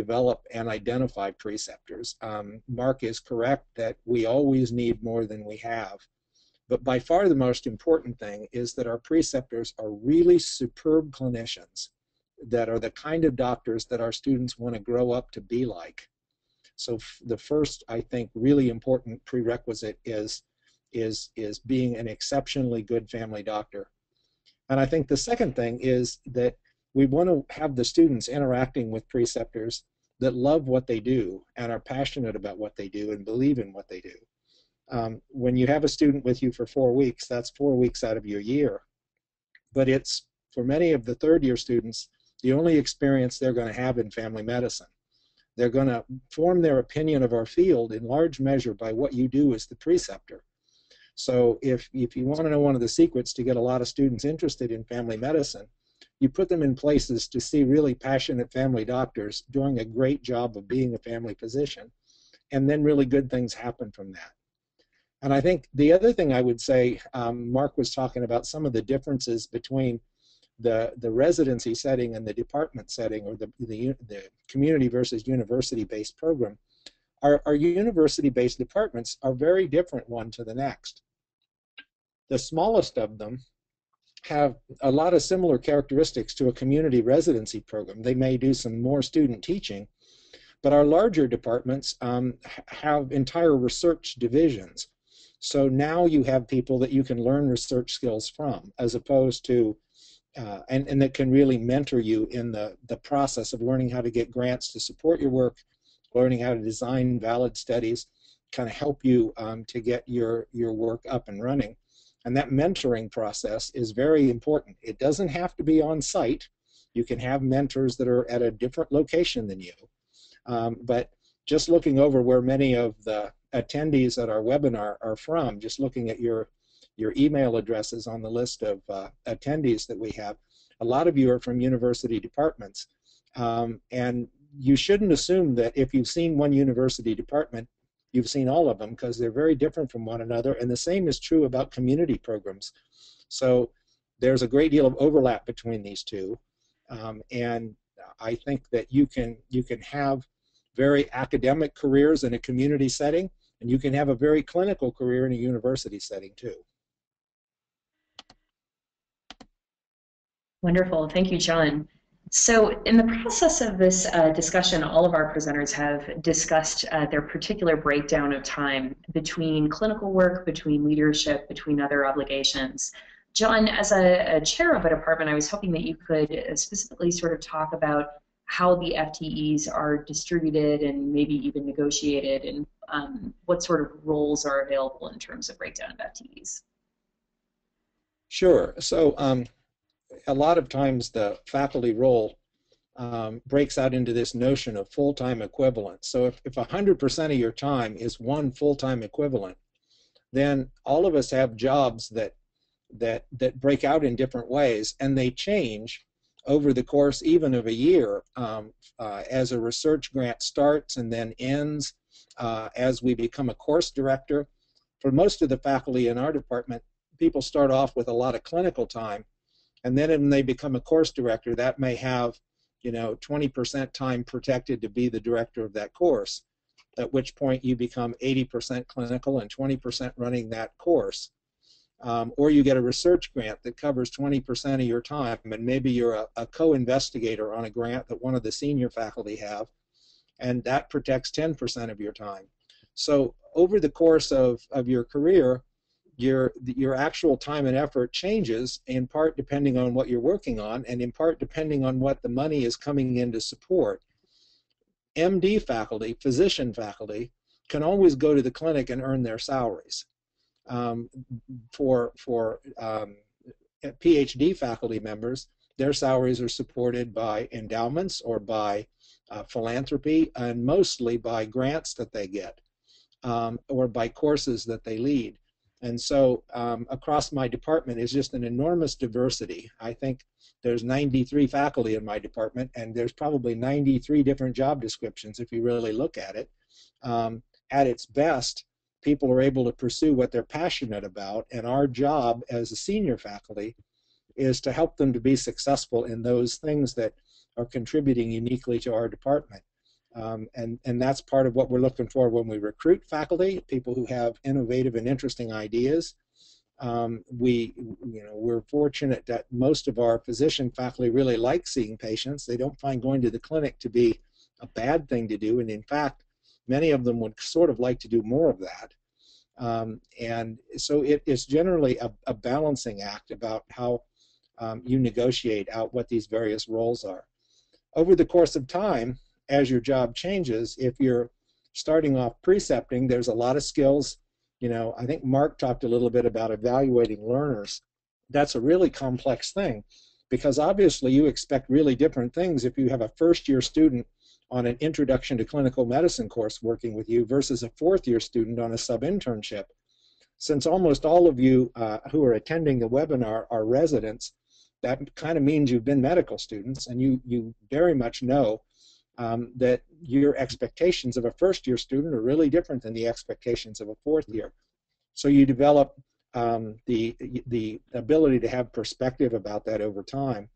develop and identify preceptors. Um, Mark is correct that we always need more than we have, but by far the most important thing is that our preceptors are really superb clinicians that are the kind of doctors that our students want to grow up to be like. So f the first, I think, really important prerequisite is, is, is being an exceptionally good family doctor. And I think the second thing is that we want to have the students interacting with preceptors that love what they do and are passionate about what they do and believe in what they do. Um, when you have a student with you for four weeks, that's four weeks out of your year. But it's, for many of the third-year students, the only experience they're going to have in family medicine. They're going to form their opinion of our field in large measure by what you do as the preceptor. So if, if you want to know one of the secrets to get a lot of students interested in family medicine, you put them in places to see really passionate family doctors doing a great job of being a family physician, and then really good things happen from that. And I think the other thing I would say, um, Mark was talking about some of the differences between The, the residency setting and the department setting, or the, the, the community versus university-based program. Our, our university-based departments are very different one to the next. The smallest of them have a lot of similar characteristics to a community residency program. They may do some more student teaching, but our larger departments um, have entire research divisions. So now you have people that you can learn research skills from, as opposed to Uh, and, and that can really mentor you in the, the process of learning how to get grants to support your work, learning how to design valid studies, kind of help you um, to get your, your work up and running. And that mentoring process is very important. It doesn't have to be on site. You can have mentors that are at a different location than you. Um, but just looking over where many of the attendees at our webinar are from, just looking at your your email addresses on the list of uh, attendees that we have. A lot of you are from university departments, um, and you shouldn't assume that if you've seen one university department, you've seen all of them, because they're very different from one another, and the same is true about community programs. So there's a great deal of overlap between these two, um, and I think that you can you can have very academic careers in a community setting, and you can have a very clinical career in a university setting too. Wonderful. Thank you, John. So in the process of this uh, discussion, all of our presenters have discussed uh, their particular breakdown of time between clinical work, between leadership, between other obligations. John, as a, a chair of a department, I was hoping that you could specifically sort of talk about how the F T Es are distributed and maybe even negotiated, and um, what sort of roles are available in terms of breakdown of F T Es. Sure. So um, a lot of times the faculty role um, breaks out into this notion of full-time equivalent. So if, if one hundred percent of your time is one full-time equivalent, then all of us have jobs that that that break out in different ways, and they change over the course even of a year um, uh, as a research grant starts and then ends, uh, as we become a course director. For most of the faculty in our department, people start off with a lot of clinical time, and then when they become a course director, that may have, you know, twenty percent time protected to be the director of that course, at which point you become eighty percent clinical and twenty percent running that course. Um, or you get a research grant that covers twenty percent of your time, and maybe you're a, a co-investigator on a grant that one of the senior faculty have, and that protects ten percent of your time. So over the course of, of your career, your, your actual time and effort changes, in part depending on what you're working on, and in part depending on what the money is coming in to support. M D faculty, physician faculty, can always go to the clinic and earn their salaries. Um, for for um, PhD faculty members, their salaries are supported by endowments or by uh, philanthropy, and mostly by grants that they get um, or by courses that they lead. And so um, across my department is just an enormous diversity. I think there's ninety-three faculty in my department, and there's probably ninety-three different job descriptions if you really look at it. Um, at its best, people are able to pursue what they're passionate about, and our job as a senior faculty is to help them to be successful in those things that are contributing uniquely to our department. Um, and, and that's part of what we're looking for when we recruit faculty, people who have innovative and interesting ideas. Um, we, you know, we're fortunate that most of our physician faculty really like seeing patients. They don't find going to the clinic to be a bad thing to do, and in fact, many of them would sort of like to do more of that. Um, and so it is generally a, a balancing act about how um, you negotiate out what these various roles are. Over the course of time, as your job changes, if you're starting off precepting, there's a lot of skills. You know, I think Mark talked a little bit about evaluating learners. That's a really complex thing, because obviously you expect really different things if you have a first-year student on an introduction to clinical medicine course working with you versus a fourth-year student on a sub-internship. Since almost all of you uh, who are attending the webinar are residents, that kind of means you've been medical students, and you, you very much know um, that your expectations of a first-year student are really different than the expectations of a fourth-year. So you develop um, the, the ability to have perspective about that over time.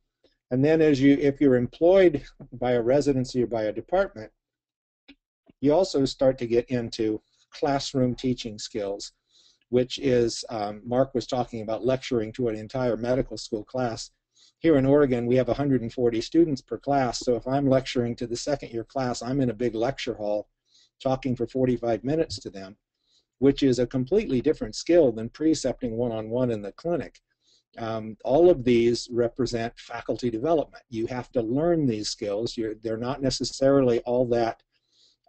And then as you, if you're employed by a residency or by a department, you also start to get into classroom teaching skills, which is, um, Mark was talking about lecturing to an entire medical school class. Here in Oregon, we have one hundred forty students per class, so if I'm lecturing to the second year class, I'm in a big lecture hall talking for forty-five minutes to them, which is a completely different skill than precepting one-on-one in the clinic. Um, all of these represent faculty development. You have to learn these skills. You're, they're not necessarily all that,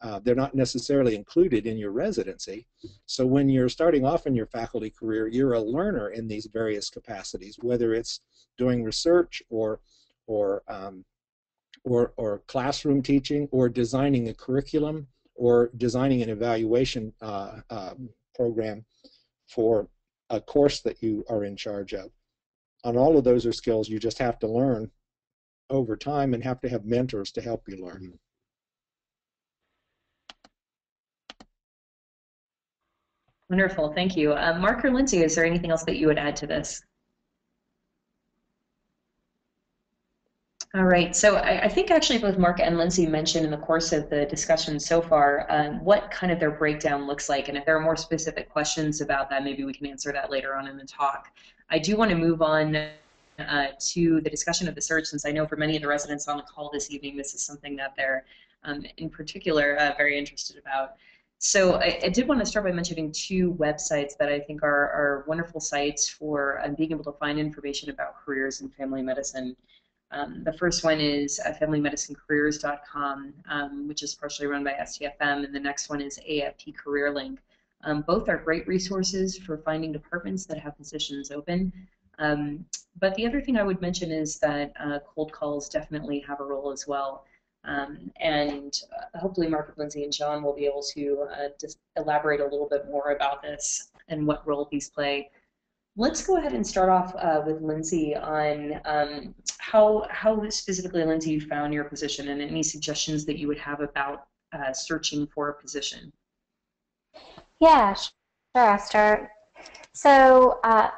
uh, they're not necessarily included in your residency. So when you're starting off in your faculty career, you're a learner in these various capacities, whether it's doing research or, or, um, or, or classroom teaching, or designing a curriculum, or designing an evaluation uh, uh, program for a course that you are in charge of. On all of those are skills you just have to learn over time, and have to have mentors to help you learn. Wonderful, thank you. Uh, Mark or Lindsay, is there anything else that you would add to this? All right. So I, I think actually both Mark and Lindsay mentioned in the course of the discussion so far um, what kind of their breakdown looks like. And if there are more specific questions about that, maybe we can answer that later on in the talk. I do want to move on uh, to the discussion of the surge, since I know for many of the residents on the call this evening, this is something that they're um, in particular uh, very interested about. So I, I did want to start by mentioning two websites that I think are, are wonderful sites for um, being able to find information about careers in family medicine. Um, the first one is uh, Family Medicine Careers dot com, um, which is partially run by S T F M, and the next one is A F P Career Link. Um, both are great resources for finding departments that have positions open. Um, but the other thing I would mention is that uh, cold calls definitely have a role as well. Um, and uh, hopefully Mark, Lindsay, and John will be able to uh, just elaborate a little bit more about this and what role these play. Let's go ahead and start off uh, with Lindsay on um, how, how specifically, Lindsay, you found your position and any suggestions that you would have about uh, searching for a position. Yeah, sure, I'll start. So uh,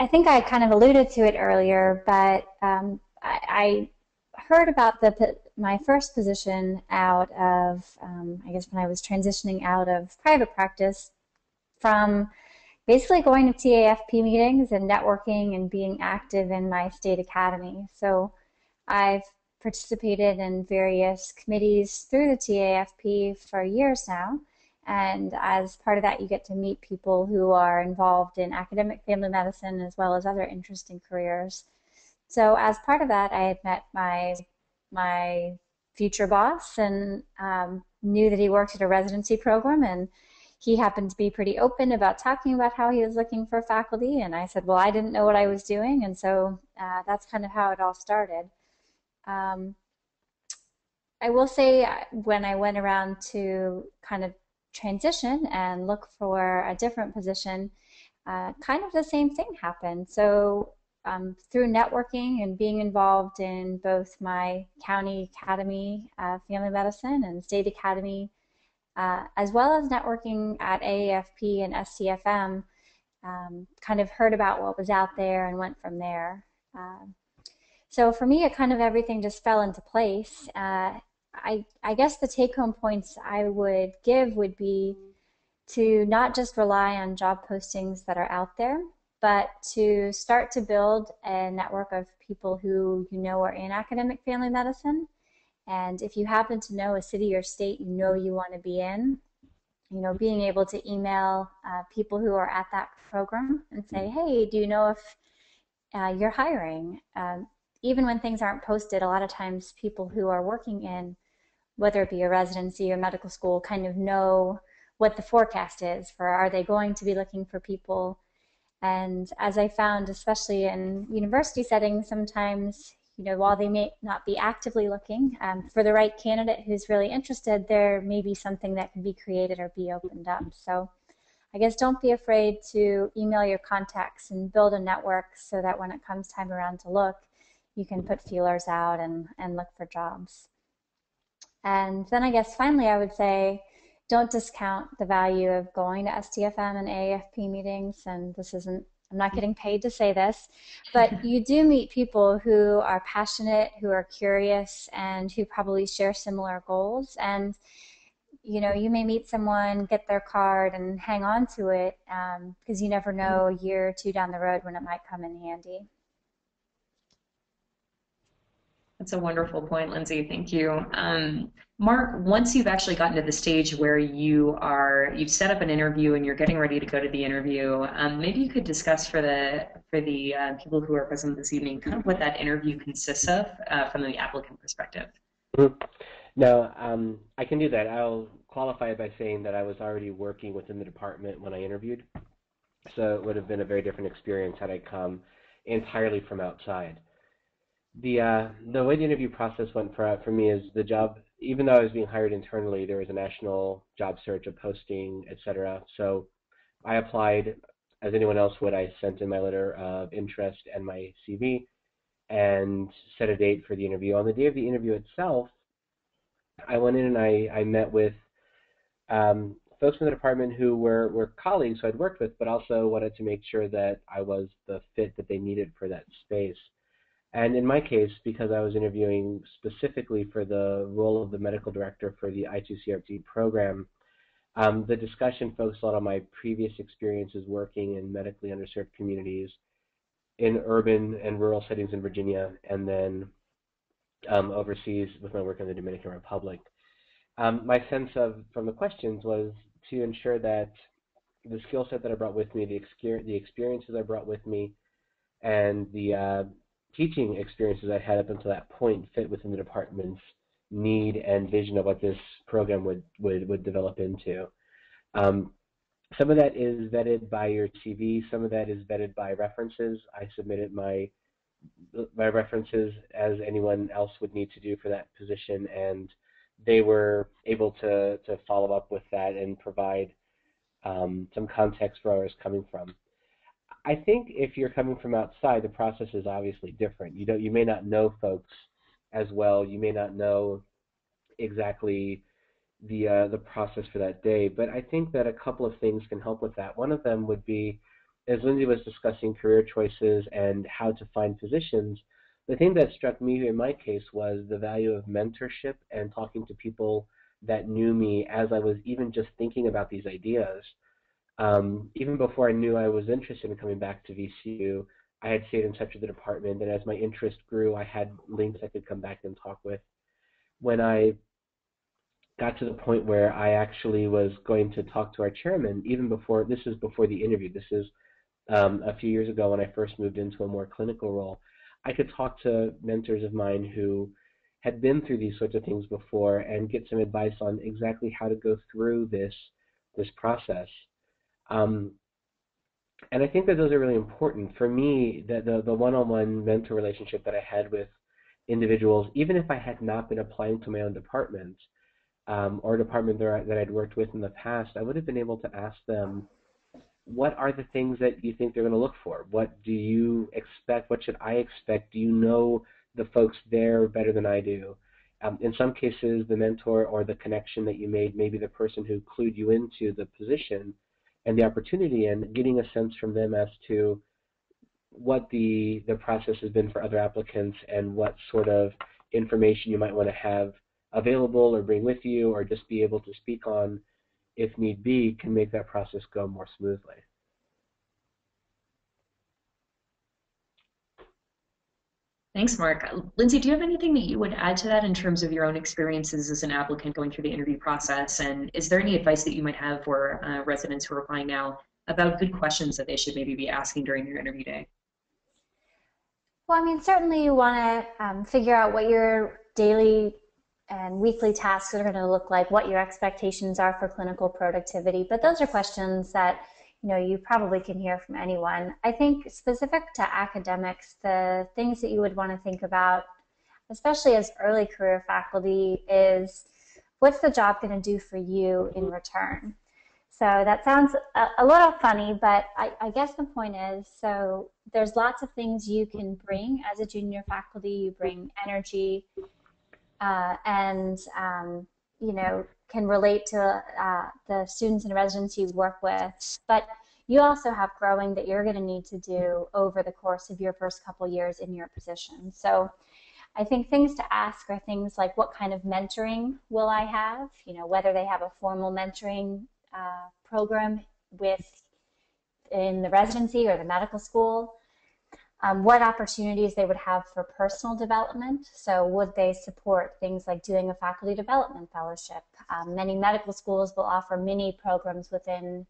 I think I kind of alluded to it earlier, but um, I, I heard about the my first position out of, um, I guess when I was transitioning out of private practice from basically going to T A F P meetings and networking and being active in my state academy. So I've participated in various committees through the T A F P for years now, and as part of that you get to meet people who are involved in academic family medicine as well as other interesting careers. So as part of that I had met my, my future boss and um, knew that he worked at a residency program, and he happened to be pretty open about talking about how he was looking for faculty, and I said, well, I didn't know what I was doing, and so uh, that's kind of how it all started. Um, I will say when I went around to kind of transition and look for a different position, uh, kind of the same thing happened. So um, through networking and being involved in both my county academy, uh, family medicine, and state academy, Uh, as well as networking at A A F P and S C F M, um, kind of heard about what was out there and went from there. Uh, so for me, it kind of everything just fell into place. Uh, I, I guess the take-home points I would give would be to not just rely on job postings that are out there, but to start to build a network of people who you know are in academic family medicine. And if you happen to know a city or state you know you want to be in, you know, being able to email uh, people who are at that program and say, hey, do you know if uh, you're hiring? Um, even when things aren't posted, a lot of times people who are working in, whether it be a residency or medical school, kind of know what the forecast is for, are they going to be looking for people? And as I found, especially in university settings, sometimes, you know, while they may not be actively looking, um, for the right candidate who's really interested, there may be something that can be created or be opened up. So I guess don't be afraid to email your contacts and build a network so that when it comes time around to look, you can put feelers out and, and look for jobs. And then I guess finally I would say don't discount the value of going to S T F M and A A F P meetings, and this isn't, I'm not getting paid to say this, but you do meet people who are passionate, who are curious, and who probably share similar goals. And, you know, you may meet someone, get their card, and hang on to it, um, because you never know a year or two down the road when it might come in handy. That's a wonderful point, Lindsay. Thank you. Um, Mark, once you've actually gotten to the stage where you are, you've set up an interview and you're getting ready to go to the interview, um, maybe you could discuss for the for the uh, people who are present this evening kind of what that interview consists of uh, from the applicant perspective. Mm-hmm. No, um, I can do that. I'll qualify by saying that I was already working within the department when I interviewed, so it would have been a very different experience had I come entirely from outside. The, uh, the way the interview process went for, for me is the job, even though I was being hired internally, there was a national job search, a posting, et cetera. So I applied, as anyone else would. I sent in my letter of interest and my C V and set a date for the interview. On the day of the interview itself, I went in and I, I met with um, folks in the department who were, were colleagues who I'd worked with, but also wanted to make sure that I was the fit that they needed for that space. And in my case, because I was interviewing specifically for the role of the medical director for the I two C R P program, um, the discussion focused a lot on my previous experiences working in medically underserved communities in urban and rural settings in Virginia, and then um, overseas with my work in the Dominican Republic. Um, my sense of from the questions was to ensure that the skill set that I brought with me, the, exper the experiences I brought with me, and the uh, teaching experiences I had up until that point fit within the department's need and vision of what this program would, would, would develop into. Um, some of that is vetted by your C V, some of that is vetted by references. I submitted my, my references as anyone else would need to do for that position, and they were able to, to follow up with that and provide um, some context for where I was coming from. I think if you're coming from outside, the process is obviously different. You don't, you may not know folks as well. You may not know exactly the uh, the process for that day. But I think that a couple of things can help with that. One of them would be, as Lindsay was discussing career choices and how to find physicians, the thing that struck me in my case was the value of mentorship and talking to people that knew me as I was even just thinking about these ideas. Um, even before I knew I was interested in coming back to V C U, I had stayed in touch with the department, and as my interest grew, I had links I could come back and talk with. When I got to the point where I actually was going to talk to our chairman, even before, this is before the interview, this is um, a few years ago when I first moved into a more clinical role, I could talk to mentors of mine who had been through these sorts of things before and get some advice on exactly how to go through this, this process. Um, and I think that those are really important. For me, the, the, the one-on-one mentor relationship that I had with individuals, even if I had not been applying to my own department um, or department that, I, that I'd worked with in the past, I would have been able to ask them, what are the things that you think they're going to look for? What do you expect? What should I expect? Do you know the folks there better than I do? Um, in some cases, the mentor or the connection that you made, maybe the person who clued you into the position and the opportunity, and getting a sense from them as to what the, the process has been for other applicants and what sort of information you might want to have available or bring with you or just be able to speak on, if need be, can make that process go more smoothly. Thanks, Mark. Lindsay, do you have anything that you would add to that in terms of your own experiences as an applicant going through the interview process? And is there any advice that you might have for uh, residents who are applying now about good questions that they should maybe be asking during your interview day? Well, I mean, certainly you want to um, figure out what your daily and weekly tasks are going to look like, what your expectations are for clinical productivity. But those are questions that, you know, you probably can hear from anyone. I think specific to academics, the things that you would want to think about, especially as early career faculty, is what's the job going to do for you in return? So that sounds a, a little funny, but I, I guess the point is, so there's lots of things you can bring as a junior faculty. You bring energy uh, and, um, you know, can relate to uh, the students and residents you work with, but you also have growing that you're going to need to do over the course of your first couple years in your position. So I think things to ask are things like, what kind of mentoring will I have? You know, whether they have a formal mentoring uh, program with in the residency or the medical school. Um, what opportunities they would have for personal development. So would they support things like doing a faculty development fellowship? Um, many medical schools will offer mini programs within,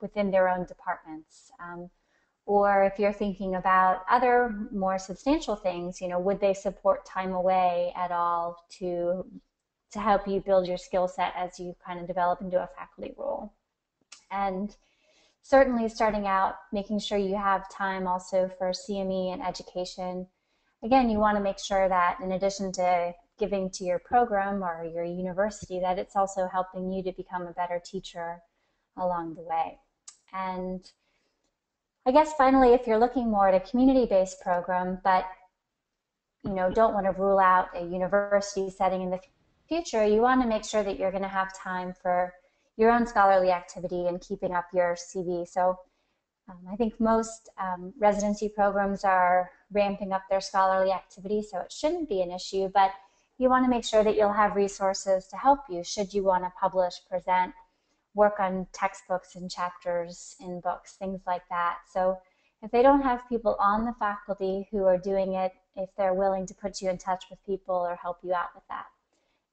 within their own departments. Um, or if you're thinking about other more substantial things, you know, would they support time away at all to, to help you build your skill set as you kind of develop into a faculty role? And certainly starting out, making sure you have time also for C M E and education. Again, you want to make sure that in addition to giving to your program or your university, that it's also helping you to become a better teacher along the way. And I guess finally, if you're looking more at a community-based program, but you know, don't want to rule out a university setting in the future, you want to make sure that you're going to have time for your own scholarly activity and keeping up your C V. So Um, I think most um, residency programs are ramping up their scholarly activity, so it shouldn't be an issue, but you want to make sure that you'll have resources to help you should you want to publish, present, work on textbooks and chapters in books, things like that. So if they don't have people on the faculty who are doing it, if they're willing to put you in touch with people or help you out with that.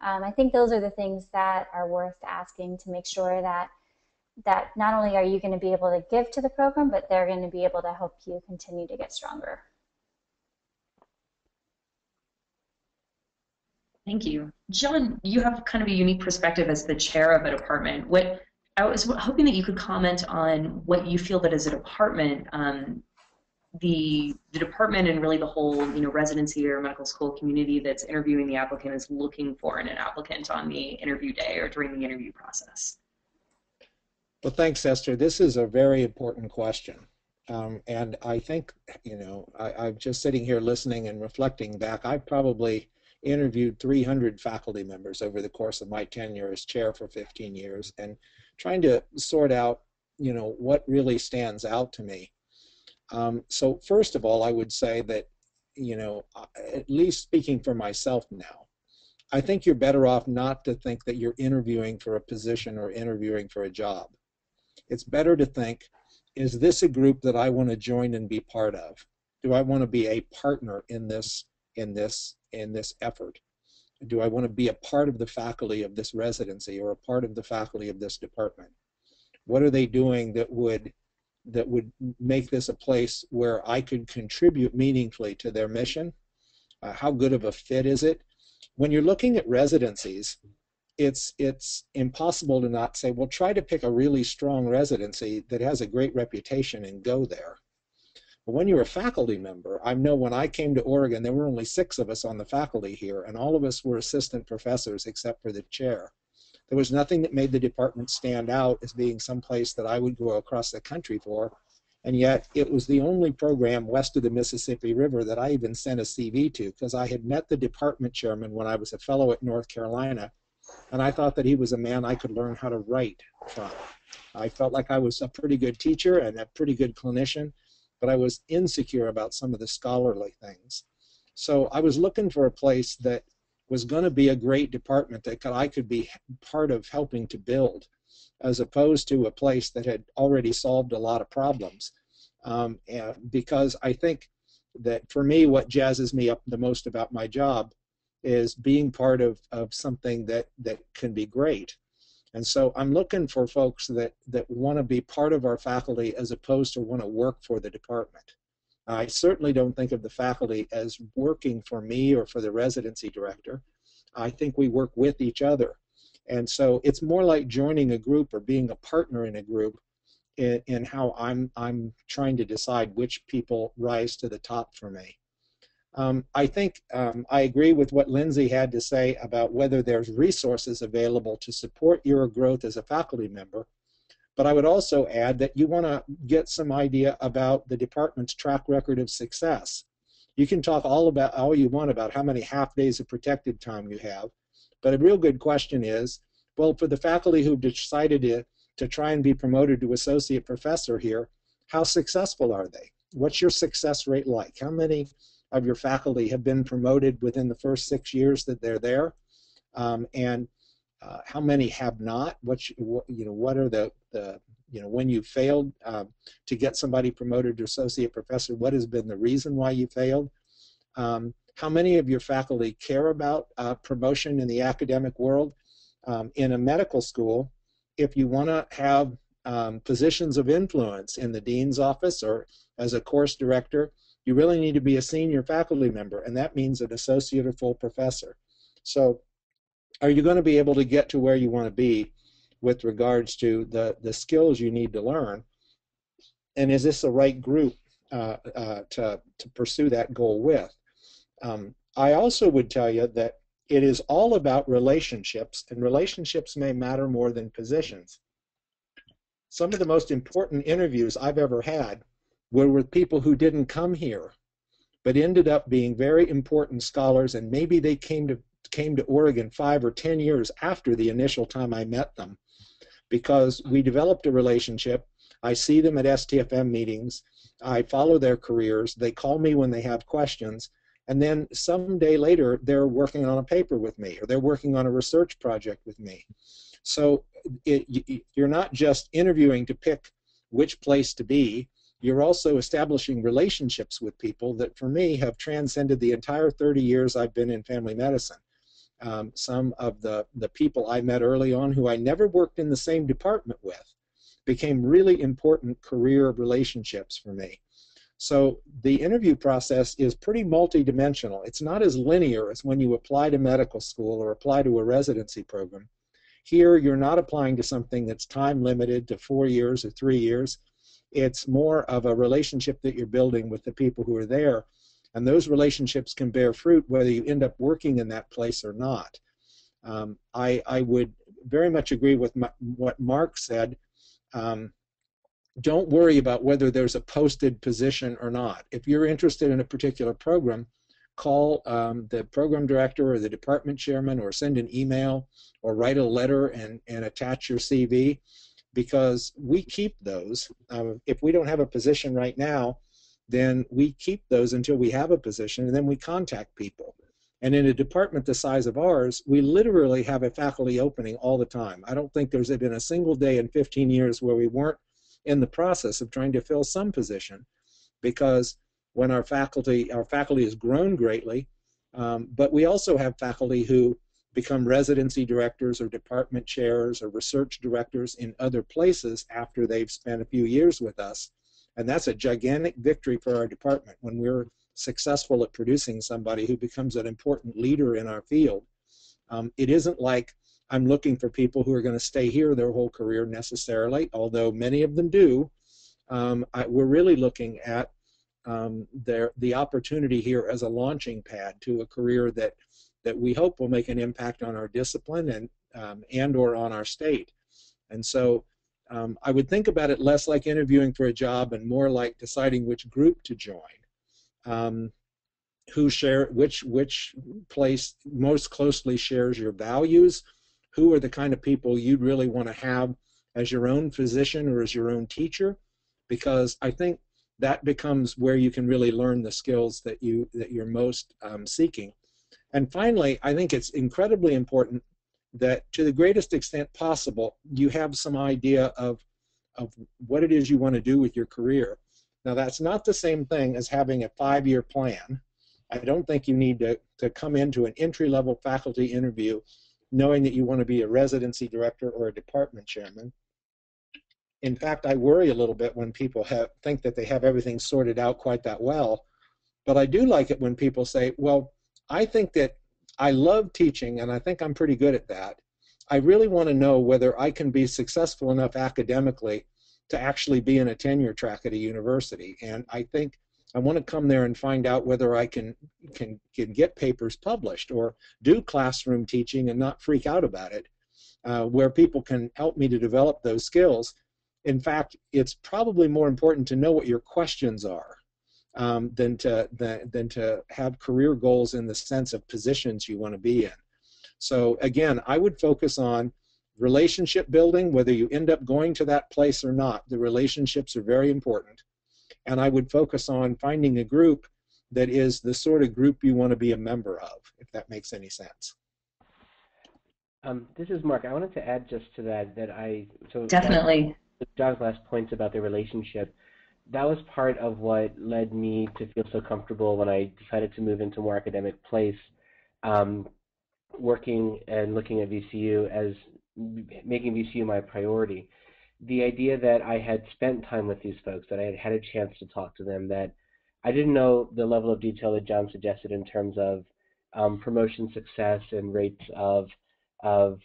Um, I think those are the things that are worth asking to make sure that that not only are you going to be able to give to the program, but they're going to be able to help you continue to get stronger. Thank you. John, you have kind of a unique perspective as the chair of a department. What I was hoping that you could comment on what you feel that as a department, um, the, the department and really the whole, you know, residency or medical school community that's interviewing the applicant is looking for in an applicant on the interview day or during the interview process. Well, thanks, Esther. This is a very important question. Um, and I think, you know, I, I'm just sitting here listening and reflecting back. I probably interviewed three hundred faculty members over the course of my tenure as chair for fifteen years, and trying to sort out, you know, what really stands out to me. Um, so first of all, I would say that, you know, at least speaking for myself now, I think you're better off not to think that you're interviewing for a position or interviewing for a job. It's better to think, is this a group that I want to join and be part of? Do I want to be a partner in this in this in this effort? Do I want to be a part of the faculty of this residency or a part of the faculty of this department? What are they doing that would that would make this a place where I could contribute meaningfully to their mission? Uh, how good of a fit is it? When you're looking at residencies, it's it's impossible to not say, well, try to pick a really strong residency that has a great reputation and go there. But when you're a faculty member, I know when I came to Oregon, there were only six of us on the faculty here, and all of us were assistant professors except for the chair. There was nothing that made the department stand out as being someplace that I would go across the country for, and yet it was the only program west of the Mississippi River that I even sent a C V to, because I had met the department chairman when I was a fellow at North Carolina, and I thought that he was a man I could learn how to write from. I felt like I was a pretty good teacher and a pretty good clinician, but I was insecure about some of the scholarly things. So I was looking for a place that was going to be a great department that could, I could be part of helping to build, as opposed to a place that had already solved a lot of problems. Um, and because I think that for me, what jazzes me up the most about my job is being part of, of something that, that can be great. And so I'm looking for folks that, that want to be part of our faculty as opposed to want to work for the department. I certainly don't think of the faculty as working for me or for the residency director. I think we work with each other. And so it's more like joining a group or being a partner in a group in, in how I'm, I'm trying to decide which people rise to the top for me. Um, I think um, I agree with what Lindsay had to say about whether there's resources available to support your growth as a faculty member, but I would also add that you want to get some idea about the department's track record of success. You can talk all about all you want about how many half days of protected time you have, but a real good question is, well, for the faculty who've decided to, to try and be promoted to associate professor here, how successful are they? What's your success rate like? How many of your faculty have been promoted within the first six years that they're there, um, and uh, how many have not? What you, you know, what are the, the you know when you failed uh, to get somebody promoted to associate professor? What has been the reason why you failed? Um, how many of your faculty care about uh, promotion in the academic world? Um, in a medical school, if you want to have um, positions of influence in the dean's office or as a course director, you really need to be a senior faculty member, and that means an associate or full professor. So are you going to be able to get to where you want to be with regards to the, the skills you need to learn? And is this the right group uh, uh, to, to pursue that goal with? Um, I also would tell you that it is all about relationships, and relationships may matter more than positions. Some of the most important interviews I've ever had were with people who didn't come here but ended up being very important scholars, and maybe they came to came to Oregon five or ten years after the initial time I met them, because we developed a relationship. I see them at S T F M meetings. I follow their careers. They call me when they have questions. And then some day later, they're working on a paper with me, or they're working on a research project with me. So it, you're not just interviewing to pick which place to be. You're also establishing relationships with people that, for me, have transcended the entire thirty years I've been in family medicine. Um, some of the, the people I met early on who I never worked in the same department with became really important career relationships for me. So the interview process is pretty multidimensional. It's not as linear as when you apply to medical school or apply to a residency program. Here, you're not applying to something that's time limited to four years or three years. It's more of a relationship that you're building with the people who are there, and those relationships can bear fruit whether you end up working in that place or not. Um, I, I would very much agree with my, what Mark said. Um, Don't worry about whether there's a posted position or not. If you're interested in a particular program, call um, the program director or the department chairman, or send an email or write a letter and, and attach your C V, because we keep those. Um, if we don't have a position right now, then we keep those until we have a position, and then we contact people. And in a department the size of ours, we literally have a faculty opening all the time. I don't think there's been a single day in fifteen years where we weren't in the process of trying to fill some position, because when our faculty, our faculty has grown greatly, um, but we also have faculty who become residency directors or department chairs or research directors in other places after they've spent a few years with us, and that's a gigantic victory for our department when we're successful at producing somebody who becomes an important leader in our field. Um, it isn't like I'm looking for people who are going to stay here their whole career necessarily, although many of them do. Um, I, we're really looking at um, their, the opportunity here as a launching pad to a career that, that we hope will make an impact on our discipline and, um, and or on our state. And so um, I would think about it less like interviewing for a job and more like deciding which group to join. Um, who share, which, which place most closely shares your values, who are the kind of people you'd really want to have as your own physician or as your own teacher, because I think that becomes where you can really learn the skills that, you, that you're most um, seeking. And finally, I think it's incredibly important that to the greatest extent possible, you have some idea of, of what it is you want to do with your career. Now, that's not the same thing as having a five-year plan. I don't think you need to, to come into an entry-level faculty interview knowing that you want to be a residency director or a department chairman. In fact, I worry a little bit when people have, think that they have everything sorted out quite that well, but I do like it when people say, well, I think that I love teaching and I think I'm pretty good at that. I really want to know whether I can be successful enough academically to actually be in a tenure track at a university, and I think I want to come there and find out whether I can, can, can get papers published or do classroom teaching and not freak out about it, uh, where people can help me to develop those skills. In fact, it's probably more important to know what your questions are um, than, to, than, than to have career goals in the sense of positions you want to be in. So again, I would focus on relationship building, whether you end up going to that place or not. The relationships are very important. And I would focus on finding a group that is the sort of group you want to be a member of, if that makes any sense. Um, this is Mark. I wanted to add just to that that I so definitely John's last points about the relationship. That was part of what led me to feel so comfortable when I decided to move into a more academic place, um, working and looking at V C U as making V C U my priority. The idea that I had spent time with these folks, that I had had a chance to talk to them, that I didn't know the level of detail that John suggested in terms of um, promotion success and rates of, of,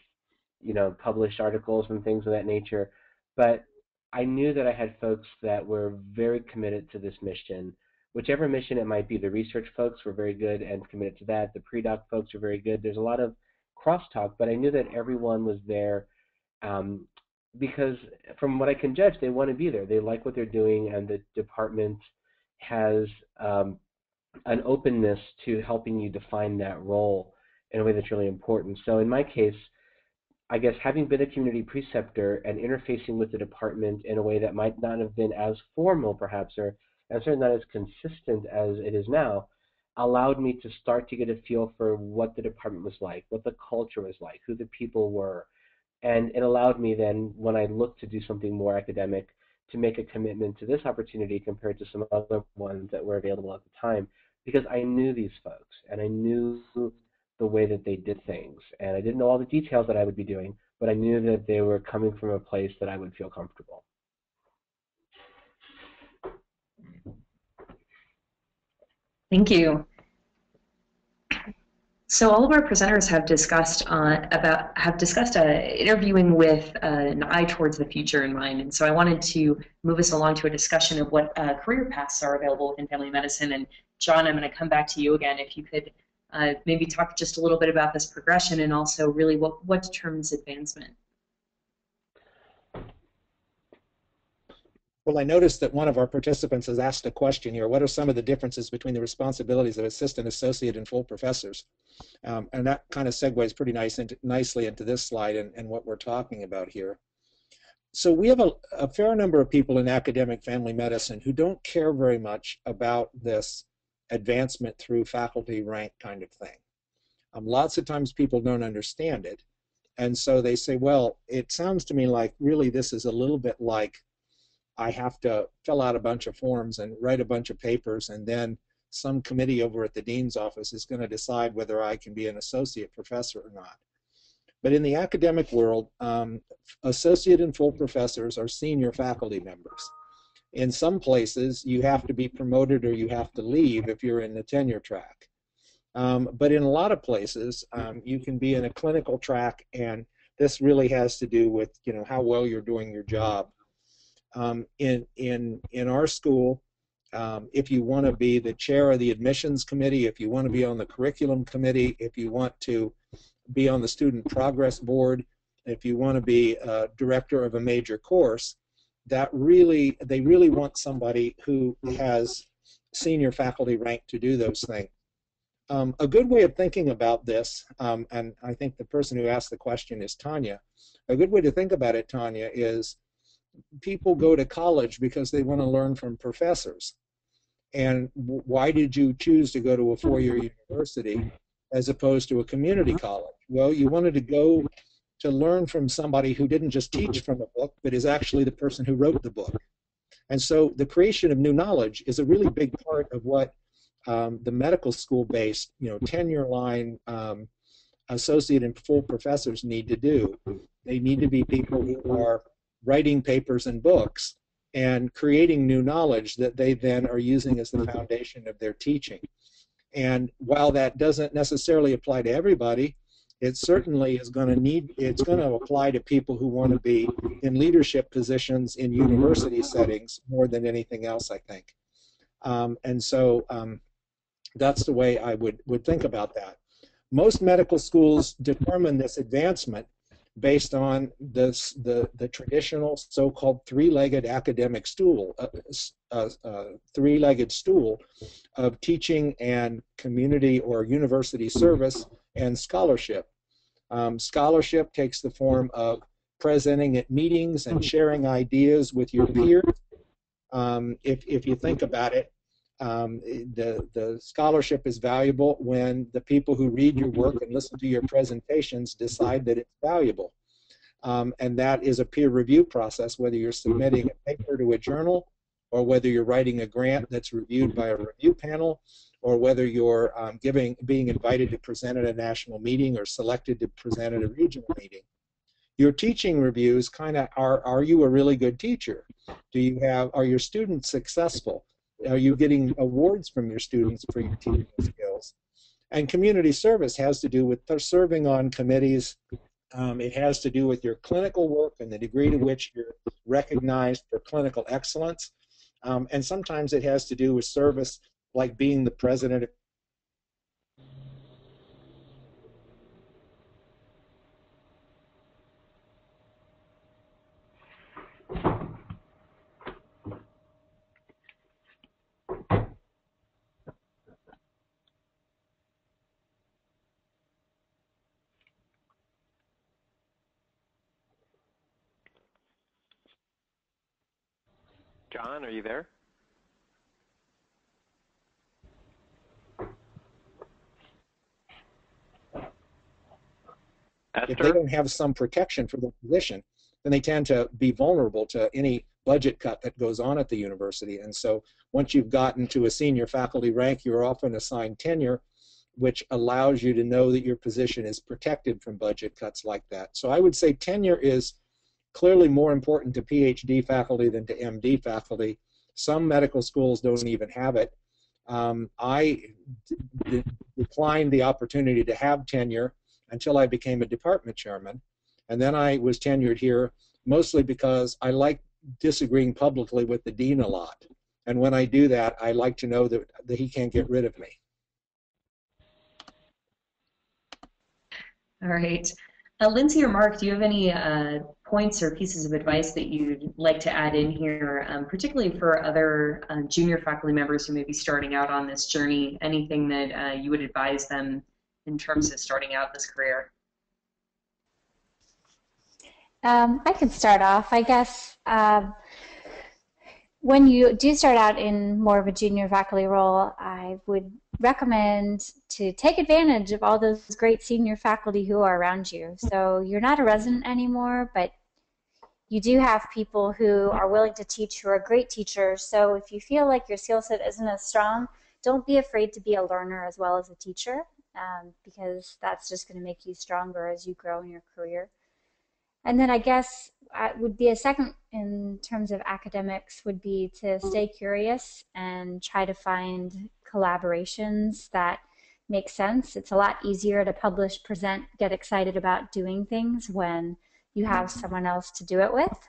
you know, published articles and things of that nature, but I knew that I had folks that were very committed to this mission, whichever mission it might be. The research folks were very good and committed to that. The pre-doc folks were very good. There's a lot of crosstalk, but I knew that everyone was there um, because from what I can judge, they want to be there. They like what they're doing, and the department has um, an openness to helping you define that role in a way that's really important. So in my case, I guess having been a community preceptor and interfacing with the department in a way that might not have been as formal, perhaps, or and certainly not as consistent as it is now, allowed me to start to get a feel for what the department was like, what the culture was like, who the people were. And it allowed me then, when I looked to do something more academic, to make a commitment to this opportunity compared to some other ones that were available at the time, because I knew these folks, and I knew the way that they did things. And I didn't know all the details that I would be doing, but I knew that they were coming from a place that I would feel comfortable. Thank you. So all of our presenters have discussed uh, about have discussed uh, interviewing with uh, an eye towards the future in mind, and so I wanted to move us along to a discussion of what uh, career paths are available within family medicine. And John, I'm going to come back to you again if you could uh, maybe talk just a little bit about this progression and also really what what determines advancement. Well, I noticed that one of our participants has asked a question here. What are some of the differences between the responsibilities of assistant, associate, and full professors? Um, and that kind of segues pretty nice into, nicely into this slide and, and what we're talking about here. So we have a, a fair number of people in academic family medicine who don't care very much about this advancement through faculty rank kind of thing. Um, lots of times people don't understand it, and so they say, well, it sounds to me like really this is a little bit like I have to fill out a bunch of forms and write a bunch of papers, and then some committee over at the dean's office is going to decide whether I can be an associate professor or not. But in the academic world, um, associate and full professors are senior faculty members. In some places, you have to be promoted or you have to leave if you're in the tenure track. Um, but in a lot of places, um, you can be in a clinical track, and this really has to do with, you know, how well you're doing your job. Um, in, in, in our school, um, if you want to be the chair of the admissions committee, if you want to be on the curriculum committee, if you want to be on the student progress board, if you want to be uh, director of a major course, that really, they really want somebody who has senior faculty rank to do those things. Um, a good way of thinking about this, um, and I think the person who asked the question is Tanya, a good way to think about it, Tanya, is people go to college because they want to learn from professors. And why did you choose to go to a four-year university as opposed to a community college? Well, you wanted to go to learn from somebody who didn't just teach from a book, but is actually the person who wrote the book. And so the creation of new knowledge is a really big part of what um, the medical school-based, you know, tenure-line um, associate and full professors need to do. They need to be people who are writing papers and books and creating new knowledge that they then are using as the foundation of their teaching. And while that doesn't necessarily apply to everybody, it certainly is going to need, it's going to apply to people who want to be in leadership positions in university settings more than anything else, I think. Um, and so um, that's the way I would, would think about that. Most medical schools determine this advancement based on this, the, the traditional so-called three-legged academic stool, uh, uh, uh, three-legged stool of teaching and community or university service and scholarship. Um, scholarship takes the form of presenting at meetings and sharing ideas with your peers. Um, if, if you think about it, um, the, the scholarship is valuable when the people who read your work and listen to your presentations decide that it's valuable. Um, and that is a peer review process, whether you're submitting a paper to a journal, or whether you're writing a grant that's reviewed by a review panel, or whether you're um, giving, being invited to present at a national meeting or selected to present at a regional meeting. Your teaching reviews kind of are, are you a really good teacher? Do you have, are your students successful? Are you getting awards from your students for your teaching skills? And community service has to do with serving on committees. Um, it has to do with your clinical work and the degree to which you're recognized for clinical excellence. Um, and sometimes it has to do with service, like being the president of John, are you there? Esther? If they don't have some protection for the physician, then they tend to be vulnerable to any budget cut that goes on at the university. And so once you've gotten to a senior faculty rank, you're often assigned tenure, which allows you to know that your position is protected from budget cuts like that. So I would say tenure is clearly more important to PhD faculty than to M D faculty. Some medical schools don't even have it. Um, I d- declined the opportunity to have tenure until I became a department chairman, and then I was tenured here mostly because I like disagreeing publicly with the dean a lot, and when I do that, I like to know that, that he can't get rid of me. All right. Uh, Lindsay or Mark, do you have any uh, points or pieces of advice that you'd like to add in here, um, particularly for other uh, junior faculty members who may be starting out on this journey, anything that uh, you would advise them in terms of starting out this career? Um, I can start off. I guess um, when you do start out in more of a junior faculty role, I would recommend to take advantage of all those great senior faculty who are around you. So you're not a resident anymore, but you do have people who are willing to teach, who are great teachers. So if you feel like your skill set isn't as strong, don't be afraid to be a learner as well as a teacher, um, because that's just going to make you stronger as you grow in your career. And then I guess I would be a second in terms of academics would be to stay curious and try to find collaborations that make sense. It's a lot easier to publish, present, get excited about doing things when you have someone else to do it with.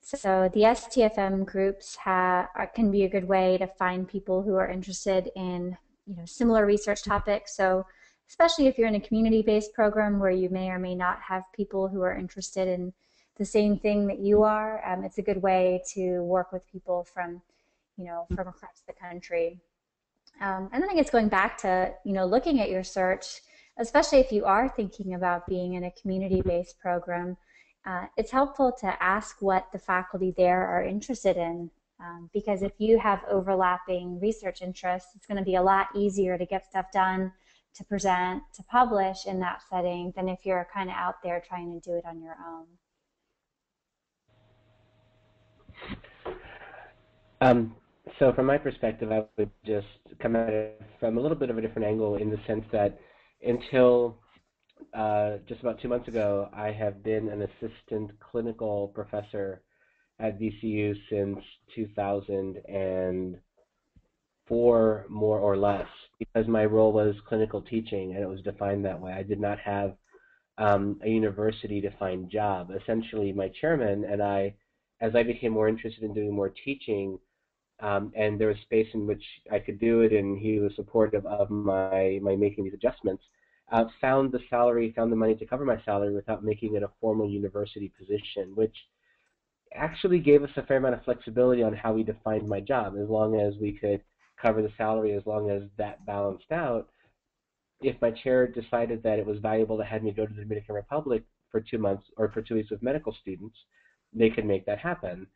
So the S T F M groups have, can be a good way to find people who are interested in, you know, similar research topics. So especially if you're in a community-based program where you may or may not have people who are interested in the same thing that you are, um, it's a good way to work with people from, you know, from across the country. Um, and then I guess going back to, you know, looking at your search, especially if you are thinking about being in a community-based program, uh, it's helpful to ask what the faculty there are interested in, um, because if you have overlapping research interests, it's going to be a lot easier to get stuff done, to present, to publish in that setting than if you're kind of out there trying to do it on your own. Um, so from my perspective, I would just come at it from a little bit of a different angle, in the sense that until uh, just about two months ago, I have been an assistant clinical professor at V C U since two thousand four, more or less, because my role was clinical teaching and it was defined that way. I did not have um, a university-defined job. Essentially, my chairman and I, as I became more interested in doing more teaching, um, and there was space in which I could do it, and he was supportive of my, my making these adjustments, uh, found the salary, found the money to cover my salary without making it a formal university position, which actually gave us a fair amount of flexibility on how we defined my job, as long as we could cover the salary, as long as that balanced out. If my chair decided that it was valuable to have me go to the Dominican Republic for two months or for two weeks with medical students, they could make that happen.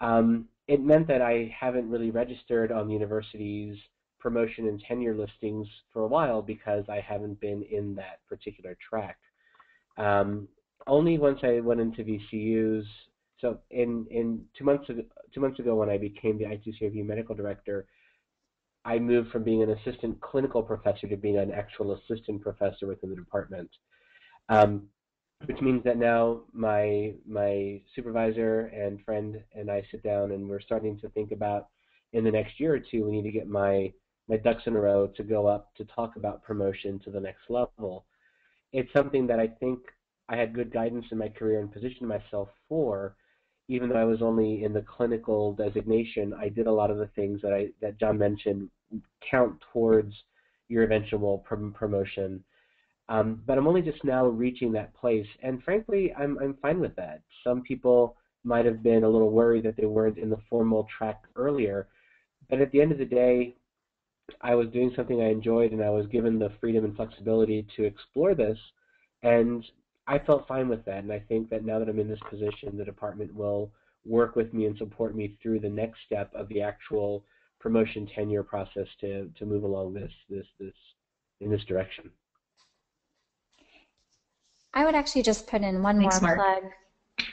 Um, it meant that I haven't really registered on the university's promotion and tenure listings for a while, because I haven't been in that particular track. Um, only once I went into V C U's, so in, in two months ago, two months ago when I became the I two C R P medical director, I moved from being an assistant clinical professor to being an actual assistant professor within the department, um, which means that now my my supervisor and friend and I sit down and we're starting to think about, in the next year or two, we need to get my, my ducks in a row to go up to talk about promotion to the next level. It's something that I think I had good guidance in my career and positioned myself for. Even though I was only in the clinical designation, I did a lot of the things that I that John mentioned count towards your eventual prom promotion. Um, but I'm only just now reaching that place, and frankly, I'm I'm fine with that. Some people might have been a little worried that they weren't in the formal track earlier, but at the end of the day, I was doing something I enjoyed, and I was given the freedom and flexibility to explore this, and I felt fine with that, and I think that now that I'm in this position, the department will work with me and support me through the next step of the actual promotion tenure process to to move along this this this in this direction. I would actually just put in one Thanks, more Mark. plug.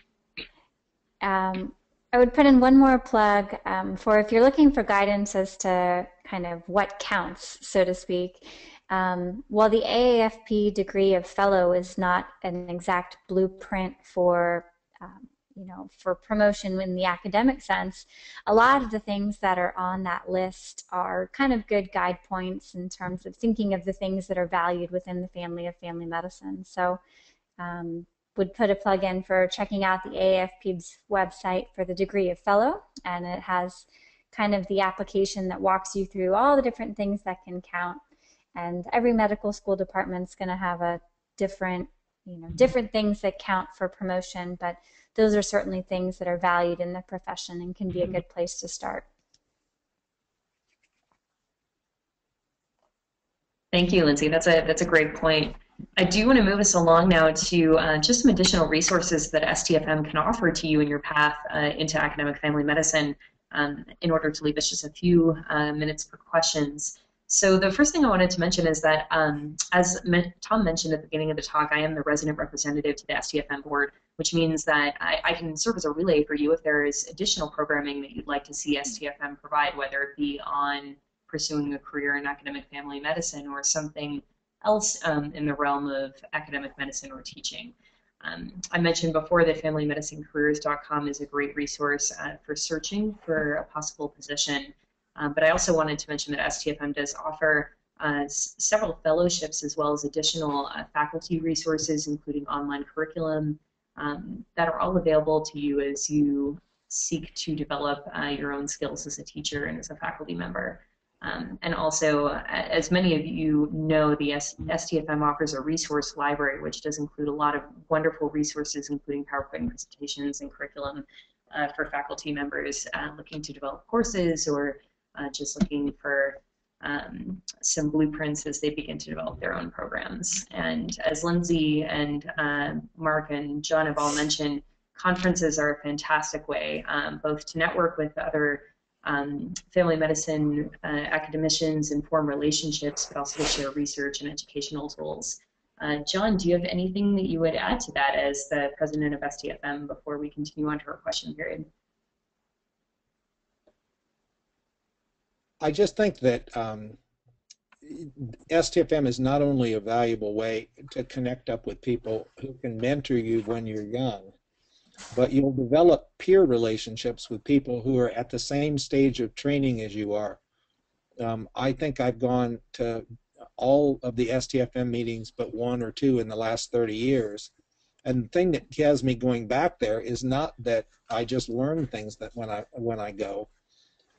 Um, I would put in one more plug um, for if you're looking for guidance as to kind of what counts, so to speak. Um, while the A A F P degree of fellow is not an exact blueprint for um, you know, for promotion in the academic sense, a lot of the things that are on that list are kind of good guide points in terms of thinking of the things that are valued within the family of family medicine. So um, would put a plug in for checking out the A A F P's website for the degree of fellow, and it has kind of the application that walks you through all the different things that can count, and every medical school department's going to have a different you know, different things that count for promotion, but those are certainly things that are valued in the profession and can be a good place to start. Thank you, Lindsay. That's a, that's a great point. I do want to move us along now to uh, just some additional resources that S T F M can offer to you in your path uh, into academic family medicine um, in order to leave us just a few uh, minutes for questions. So the first thing I wanted to mention is that, um, as Tom mentioned at the beginning of the talk, I am the resident representative to the S T F M board, which means that I, I can serve as a relay for you if there is additional programming that you'd like to see S T F M provide, whether it be on pursuing a career in academic family medicine or something else um, in the realm of academic medicine or teaching. Um, I mentioned before that Family Medicine Careers dot com is a great resource uh, for searching for a possible position. Um, but I also wanted to mention that S T F M does offer uh, s several fellowships as well as additional uh, faculty resources, including online curriculum, um, that are all available to you as you seek to develop uh, your own skills as a teacher and as a faculty member. Um, and also, uh, as many of you know, the S T F M offers a resource library, which does include a lot of wonderful resources, including PowerPoint presentations and curriculum uh, for faculty members uh, looking to develop courses or Uh, just looking for um, some blueprints as they begin to develop their own programs. And as Lindsay and uh, Mark and John have all mentioned, conferences are a fantastic way um, both to network with other um, family medicine uh, academicians and form relationships, but also to share research and educational tools. Uh, John, do you have anything that you would add to that as the president of S T F M before we continue on to our question period? I just think that um, S T F M is not only a valuable way to connect up with people who can mentor you when you're young, but you'll develop peer relationships with people who are at the same stage of training as you are. Um, I think I've gone to all of the S T F M meetings but one or two in the last thirty years, and the thing that has me going back there is not that I just learn things that when I when I go,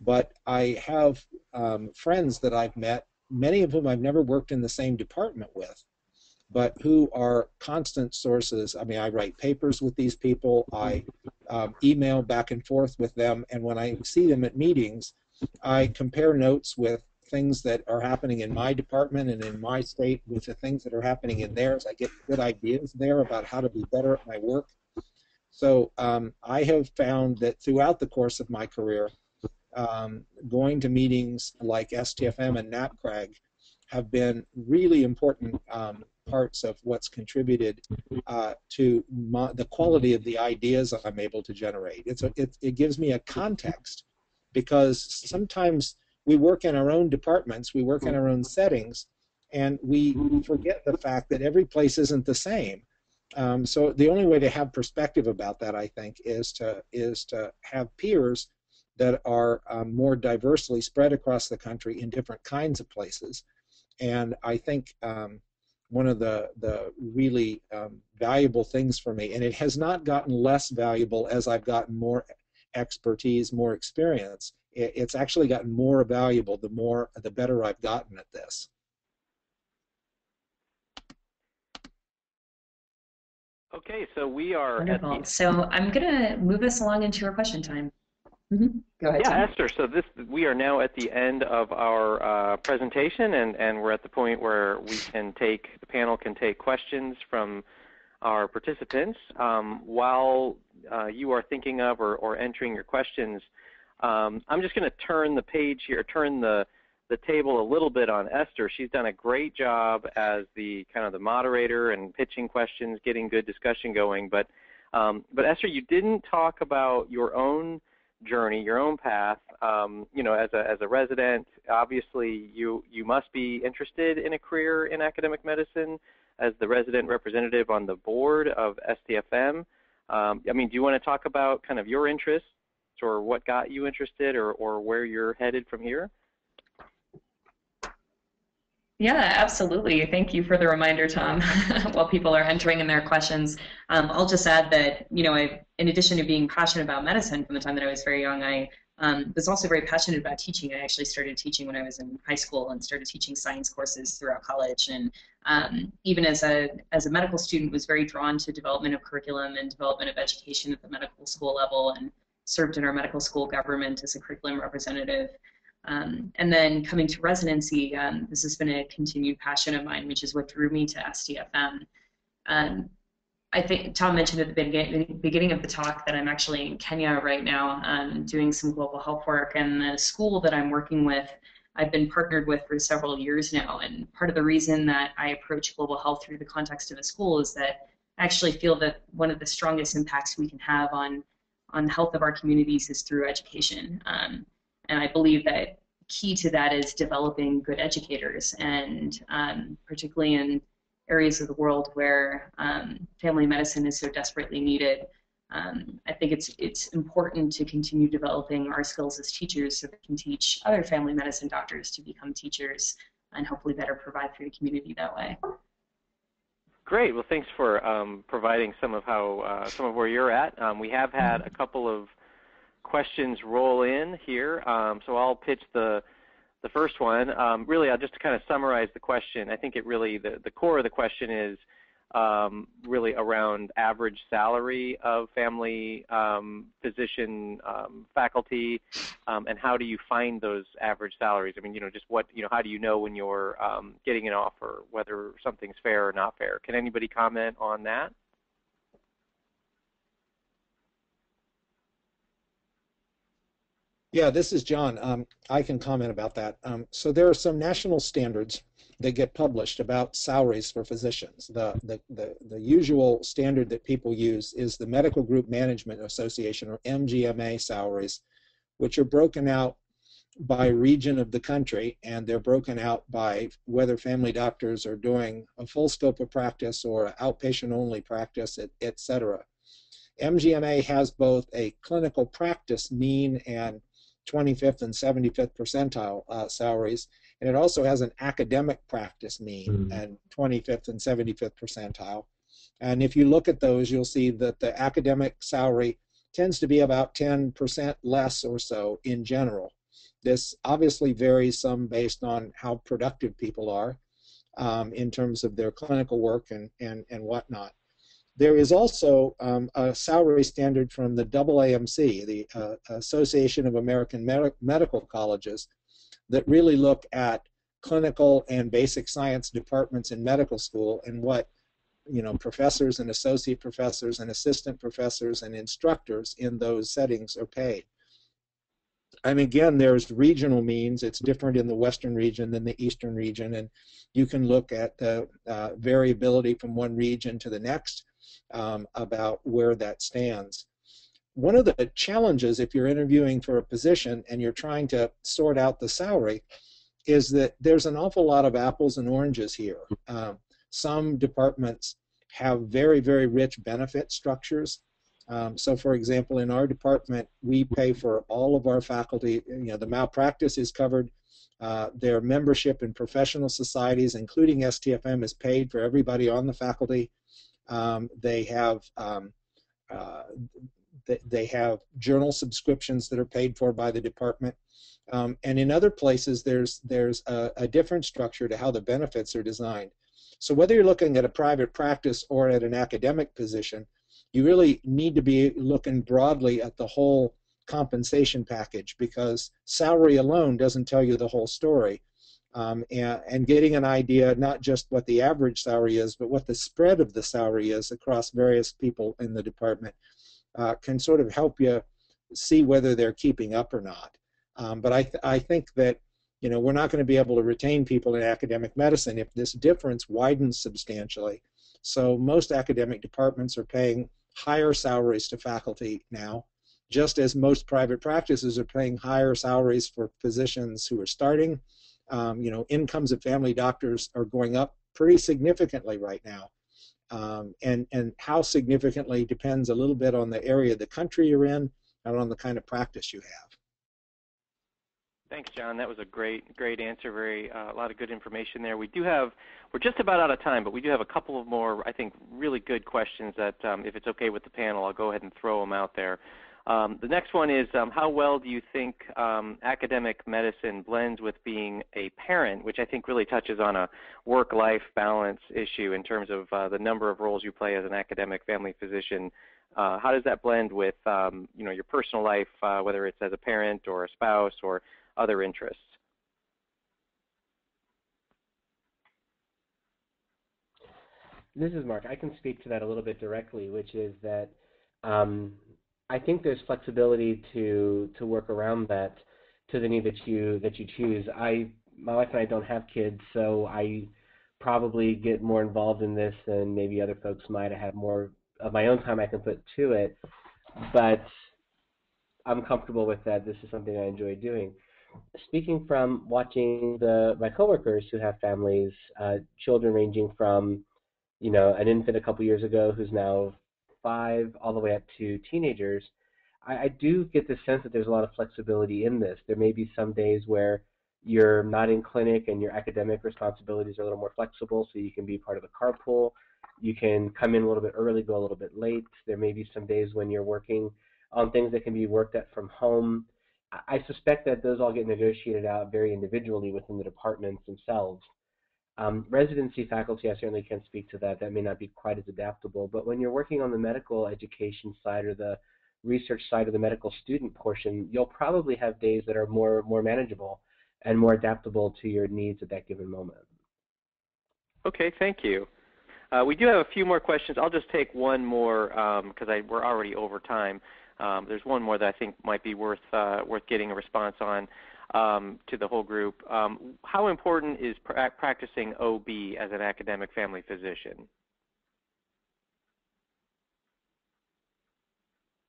but I have um, friends that I've met, many of whom I've never worked in the same department with, but who are constant sources. I mean, I write papers with these people, I um, email back and forth with them, and when I see them at meetings, I compare notes with things that are happening in my department and in my state with the things that are happening in theirs. I get good ideas there about how to be better at my work. So um, I have found that throughout the course of my career, Um, going to meetings like S T F M and NAPCRAG have been really important um, parts of what's contributed uh, to my, the quality of the ideas I'm able to generate. It's a, it, it gives me a context, because sometimes we work in our own departments, we work in our own settings, and we forget the fact that every place isn't the same. Um, so the only way to have perspective about that, I think, is to, is to have peers that are um, more diversely spread across the country in different kinds of places. And I think um, one of the, the really um, valuable things for me, and it has not gotten less valuable as I've gotten more expertise, more experience, it, it's actually gotten more valuable the more, the better I've gotten at this. Okay, so we are... Wonderful. At the... So I'm gonna move us along into our question time. Mm-hmm. Go ahead, yeah, Esther, so this, we are now at the end of our uh, presentation, and, and we're at the point where we can take, the panel can take questions from our participants. Um, while uh, you are thinking of or, or entering your questions, um, I'm just going to turn the page here, turn the, the table a little bit on Esther. She's done a great job as the kind of the moderator and pitching questions, getting good discussion going. But, um, but Esther, you didn't talk about your own journey, your own path. Um, you know, as a, as a resident, obviously you, you must be interested in a career in academic medicine as the resident representative on the board of S T F M. Um, I mean, do you want to talk about kind of your interests or what got you interested or, or where you're headed from here? Yeah, absolutely. Thank you for the reminder, Tom. While people are entering in their questions, um, I'll just add that, you know, I, in addition to being passionate about medicine from the time that I was very young, I um, was also very passionate about teaching. I actually started teaching when I was in high school and started teaching science courses throughout college. And um, even as a as a medical student, was very drawn to development of curriculum and development of education at the medical school level, and served in our medical school government as a curriculum representative. Um, and then coming to residency, um, this has been a continued passion of mine, which is what drew me to S T F M. Um, I think Tom mentioned at the beginning of the talk that I'm actually in Kenya right now, um, doing some global health work, and the school that I'm working with, I've been partnered with for several years now, and part of the reason that I approach global health through the context of a school is that I actually feel that one of the strongest impacts we can have on, on the health of our communities is through education. Um, And I believe that key to that is developing good educators, and um, particularly in areas of the world where um, family medicine is so desperately needed. Um, I think it's it's important to continue developing our skills as teachers so we can teach other family medicine doctors to become teachers and hopefully better provide for the community that way. Great. Well, thanks for um, providing some of how uh, some of where you're at. Um, we have had a couple of questions roll in here, um, so I'll pitch the the first one. Um, really, I'll just kind of summarize the question. I think it really the the core of the question is um, really around average salary of family um, physician um, faculty, um, and how do you find those average salaries? I mean, you know, just what you know, how do you know when you're um, getting an offer whether something's fair or not fair? Can anybody comment on that? Yeah, this is John. Um, I can comment about that. Um, so there are some national standards that get published about salaries for physicians. The, the, the, the usual standard that people use is the Medical Group Management Association, or M G M A, salaries, which are broken out by region of the country, and they're broken out by whether family doctors are doing a full scope of practice or outpatient-only practice, et, et cetera. M G M A has both a clinical practice mean and twenty-fifth and seventy-fifth percentile uh, salaries, and it also has an academic practice mean mm. and twenty-fifth and seventy-fifth percentile. And if you look at those, you'll see that the academic salary tends to be about ten percent less or so in general. This obviously varies some based on how productive people are um, in terms of their clinical work and, and, and whatnot. There is also um, a salary standard from the A A M C, the uh, Association of American Medi- Medical Colleges, that really look at clinical and basic science departments in medical school and what you know professors and associate professors and assistant professors and instructors in those settings are paid. And again, there's regional means. It's different in the Western region than the Eastern region, and you can look at the uh, variability from one region to the next. Um, about where that stands. One of the challenges if you're interviewing for a position and you're trying to sort out the salary is that there's an awful lot of apples and oranges here. Um, some departments have very, very rich benefit structures. Um, so, for example, in our department, we pay for all of our faculty. You know, the malpractice is covered. Uh, their membership in professional societies, including S T F M, is paid for everybody on the faculty. Um, they have um, uh, th they have journal subscriptions that are paid for by the department, um, and in other places there's there's a, a different structure to how the benefits are designed. So whether you're looking at a private practice or at an academic position, you really need to be looking broadly at the whole compensation package, because salary alone doesn't tell you the whole story. um, and, and getting an idea not just what the average salary is, but what the spread of the salary is across various people in the department uh, can sort of help you see whether they're keeping up or not. Um, but I, th I think that, you know, we're not going to be able to retain people in academic medicine if this difference widens substantially. So most academic departments are paying higher salaries to faculty now, just as most private practices are paying higher salaries for physicians who are starting. Um, you know, incomes of family doctors are going up pretty significantly right now. Um, and, and how significantly depends a little bit on the area of the country you're in and on the kind of practice you have. Thanks, John. That was a great, great answer. Very, uh, a lot of good information there. We do have, we're just about out of time, but we do have a couple of more, I think, really good questions that, um, if it's okay with the panel, I'll go ahead and throw them out there. Um, the next one is, um, how well do you think um, academic medicine blends with being a parent, which I think really touches on a work-life balance issue in terms of uh, the number of roles you play as an academic family physician. Uh, how does that blend with, um, you know, your personal life, uh, whether it's as a parent or a spouse or other interests? This is Mark. I can speak to that a little bit directly, which is that um, I think there's flexibility to to work around that to the need that you that you choose. I my wife and I don't have kids, so I probably get more involved in this than maybe other folks might. I have more of my own time I can put to it, but I'm comfortable with that. This is something I enjoy doing. Speaking from watching the my coworkers who have families, uh, children ranging from, you know, an infant a couple years ago who's now five, all the way up to teenagers, I, I do get the sense that there's a lot of flexibility in this. There may be some days where you're not in clinic and your academic responsibilities are a little more flexible, so you can be part of a carpool. You can come in a little bit early, go a little bit late. There may be some days when you're working on things that can be worked at from home. I suspect that those all get negotiated out very individually within the departments themselves. Um, residency faculty, I certainly can speak to that. That may not be quite as adaptable, but when you're working on the medical education side or the research side of the medical student portion, you'll probably have days that are more, more manageable and more adaptable to your needs at that given moment. Okay, thank you. Uh, we do have a few more questions. I'll just take one more because um, we're already over time. Um, there's one more that I think might be worth uh, worth getting a response on um, to the whole group. Um, how important is pra practicing O B as an academic family physician?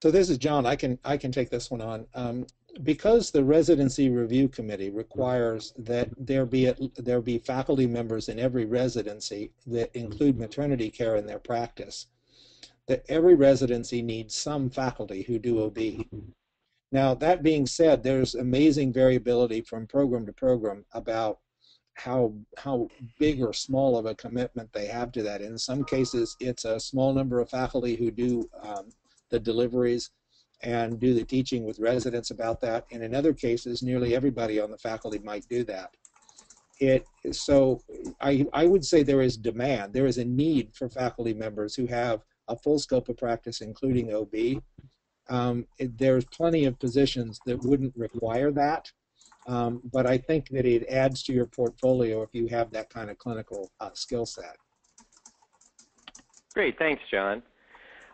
So this is John. I can I can take this one on um, because the residency review committee requires that there be a, there be faculty members in every residency that include maternity care in their practice. That every residency needs some faculty who do O B. Now, that being said, there's amazing variability from program to program about how how big or small of a commitment they have to that. In some cases, it's a small number of faculty who do um, the deliveries and do the teaching with residents about that. And in other cases, nearly everybody on the faculty might do that. It, so I, I would say there is demand. There is a need for faculty members who have a full scope of practice, including O B. Um, it, there's plenty of positions that wouldn't require that, um, but I think that it adds to your portfolio if you have that kind of clinical uh, skill set. Great, thanks, John.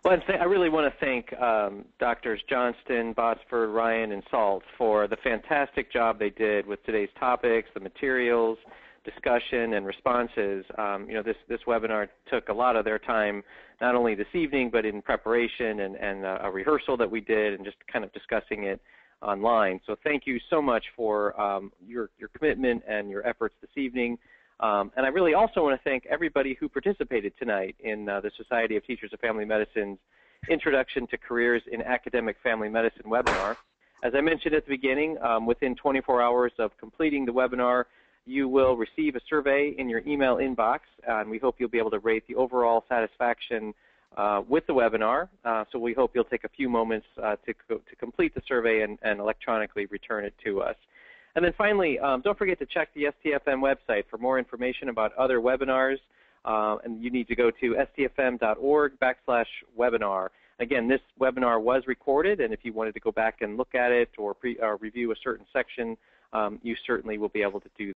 Well, I really want to thank um, Doctors Johnston, Botsford, Ryan, and Salt for the fantastic job they did with today's topics, the materials, discussion, and responses. Um, you know, this, this webinar took a lot of their time, not only this evening, but in preparation and, and a rehearsal that we did and just kind of discussing it online. So thank you so much for um, your, your commitment and your efforts this evening. Um, and I really also want to thank everybody who participated tonight in uh, the Society of Teachers of Family Medicine's Introduction to Careers in Academic Family Medicine webinar. As I mentioned at the beginning, um, within twenty-four hours of completing the webinar, you will receive a survey in your email inbox, and we hope you'll be able to rate the overall satisfaction uh, with the webinar. Uh, so we hope you'll take a few moments uh, to, co to complete the survey and, and electronically return it to us. And then finally, um, don't forget to check the S T F M website for more information about other webinars, uh, and you need to go to S T F M dot org backslash webinar. Again, this webinar was recorded, and if you wanted to go back and look at it or, pre or review a certain section, um, you certainly will be able to do that.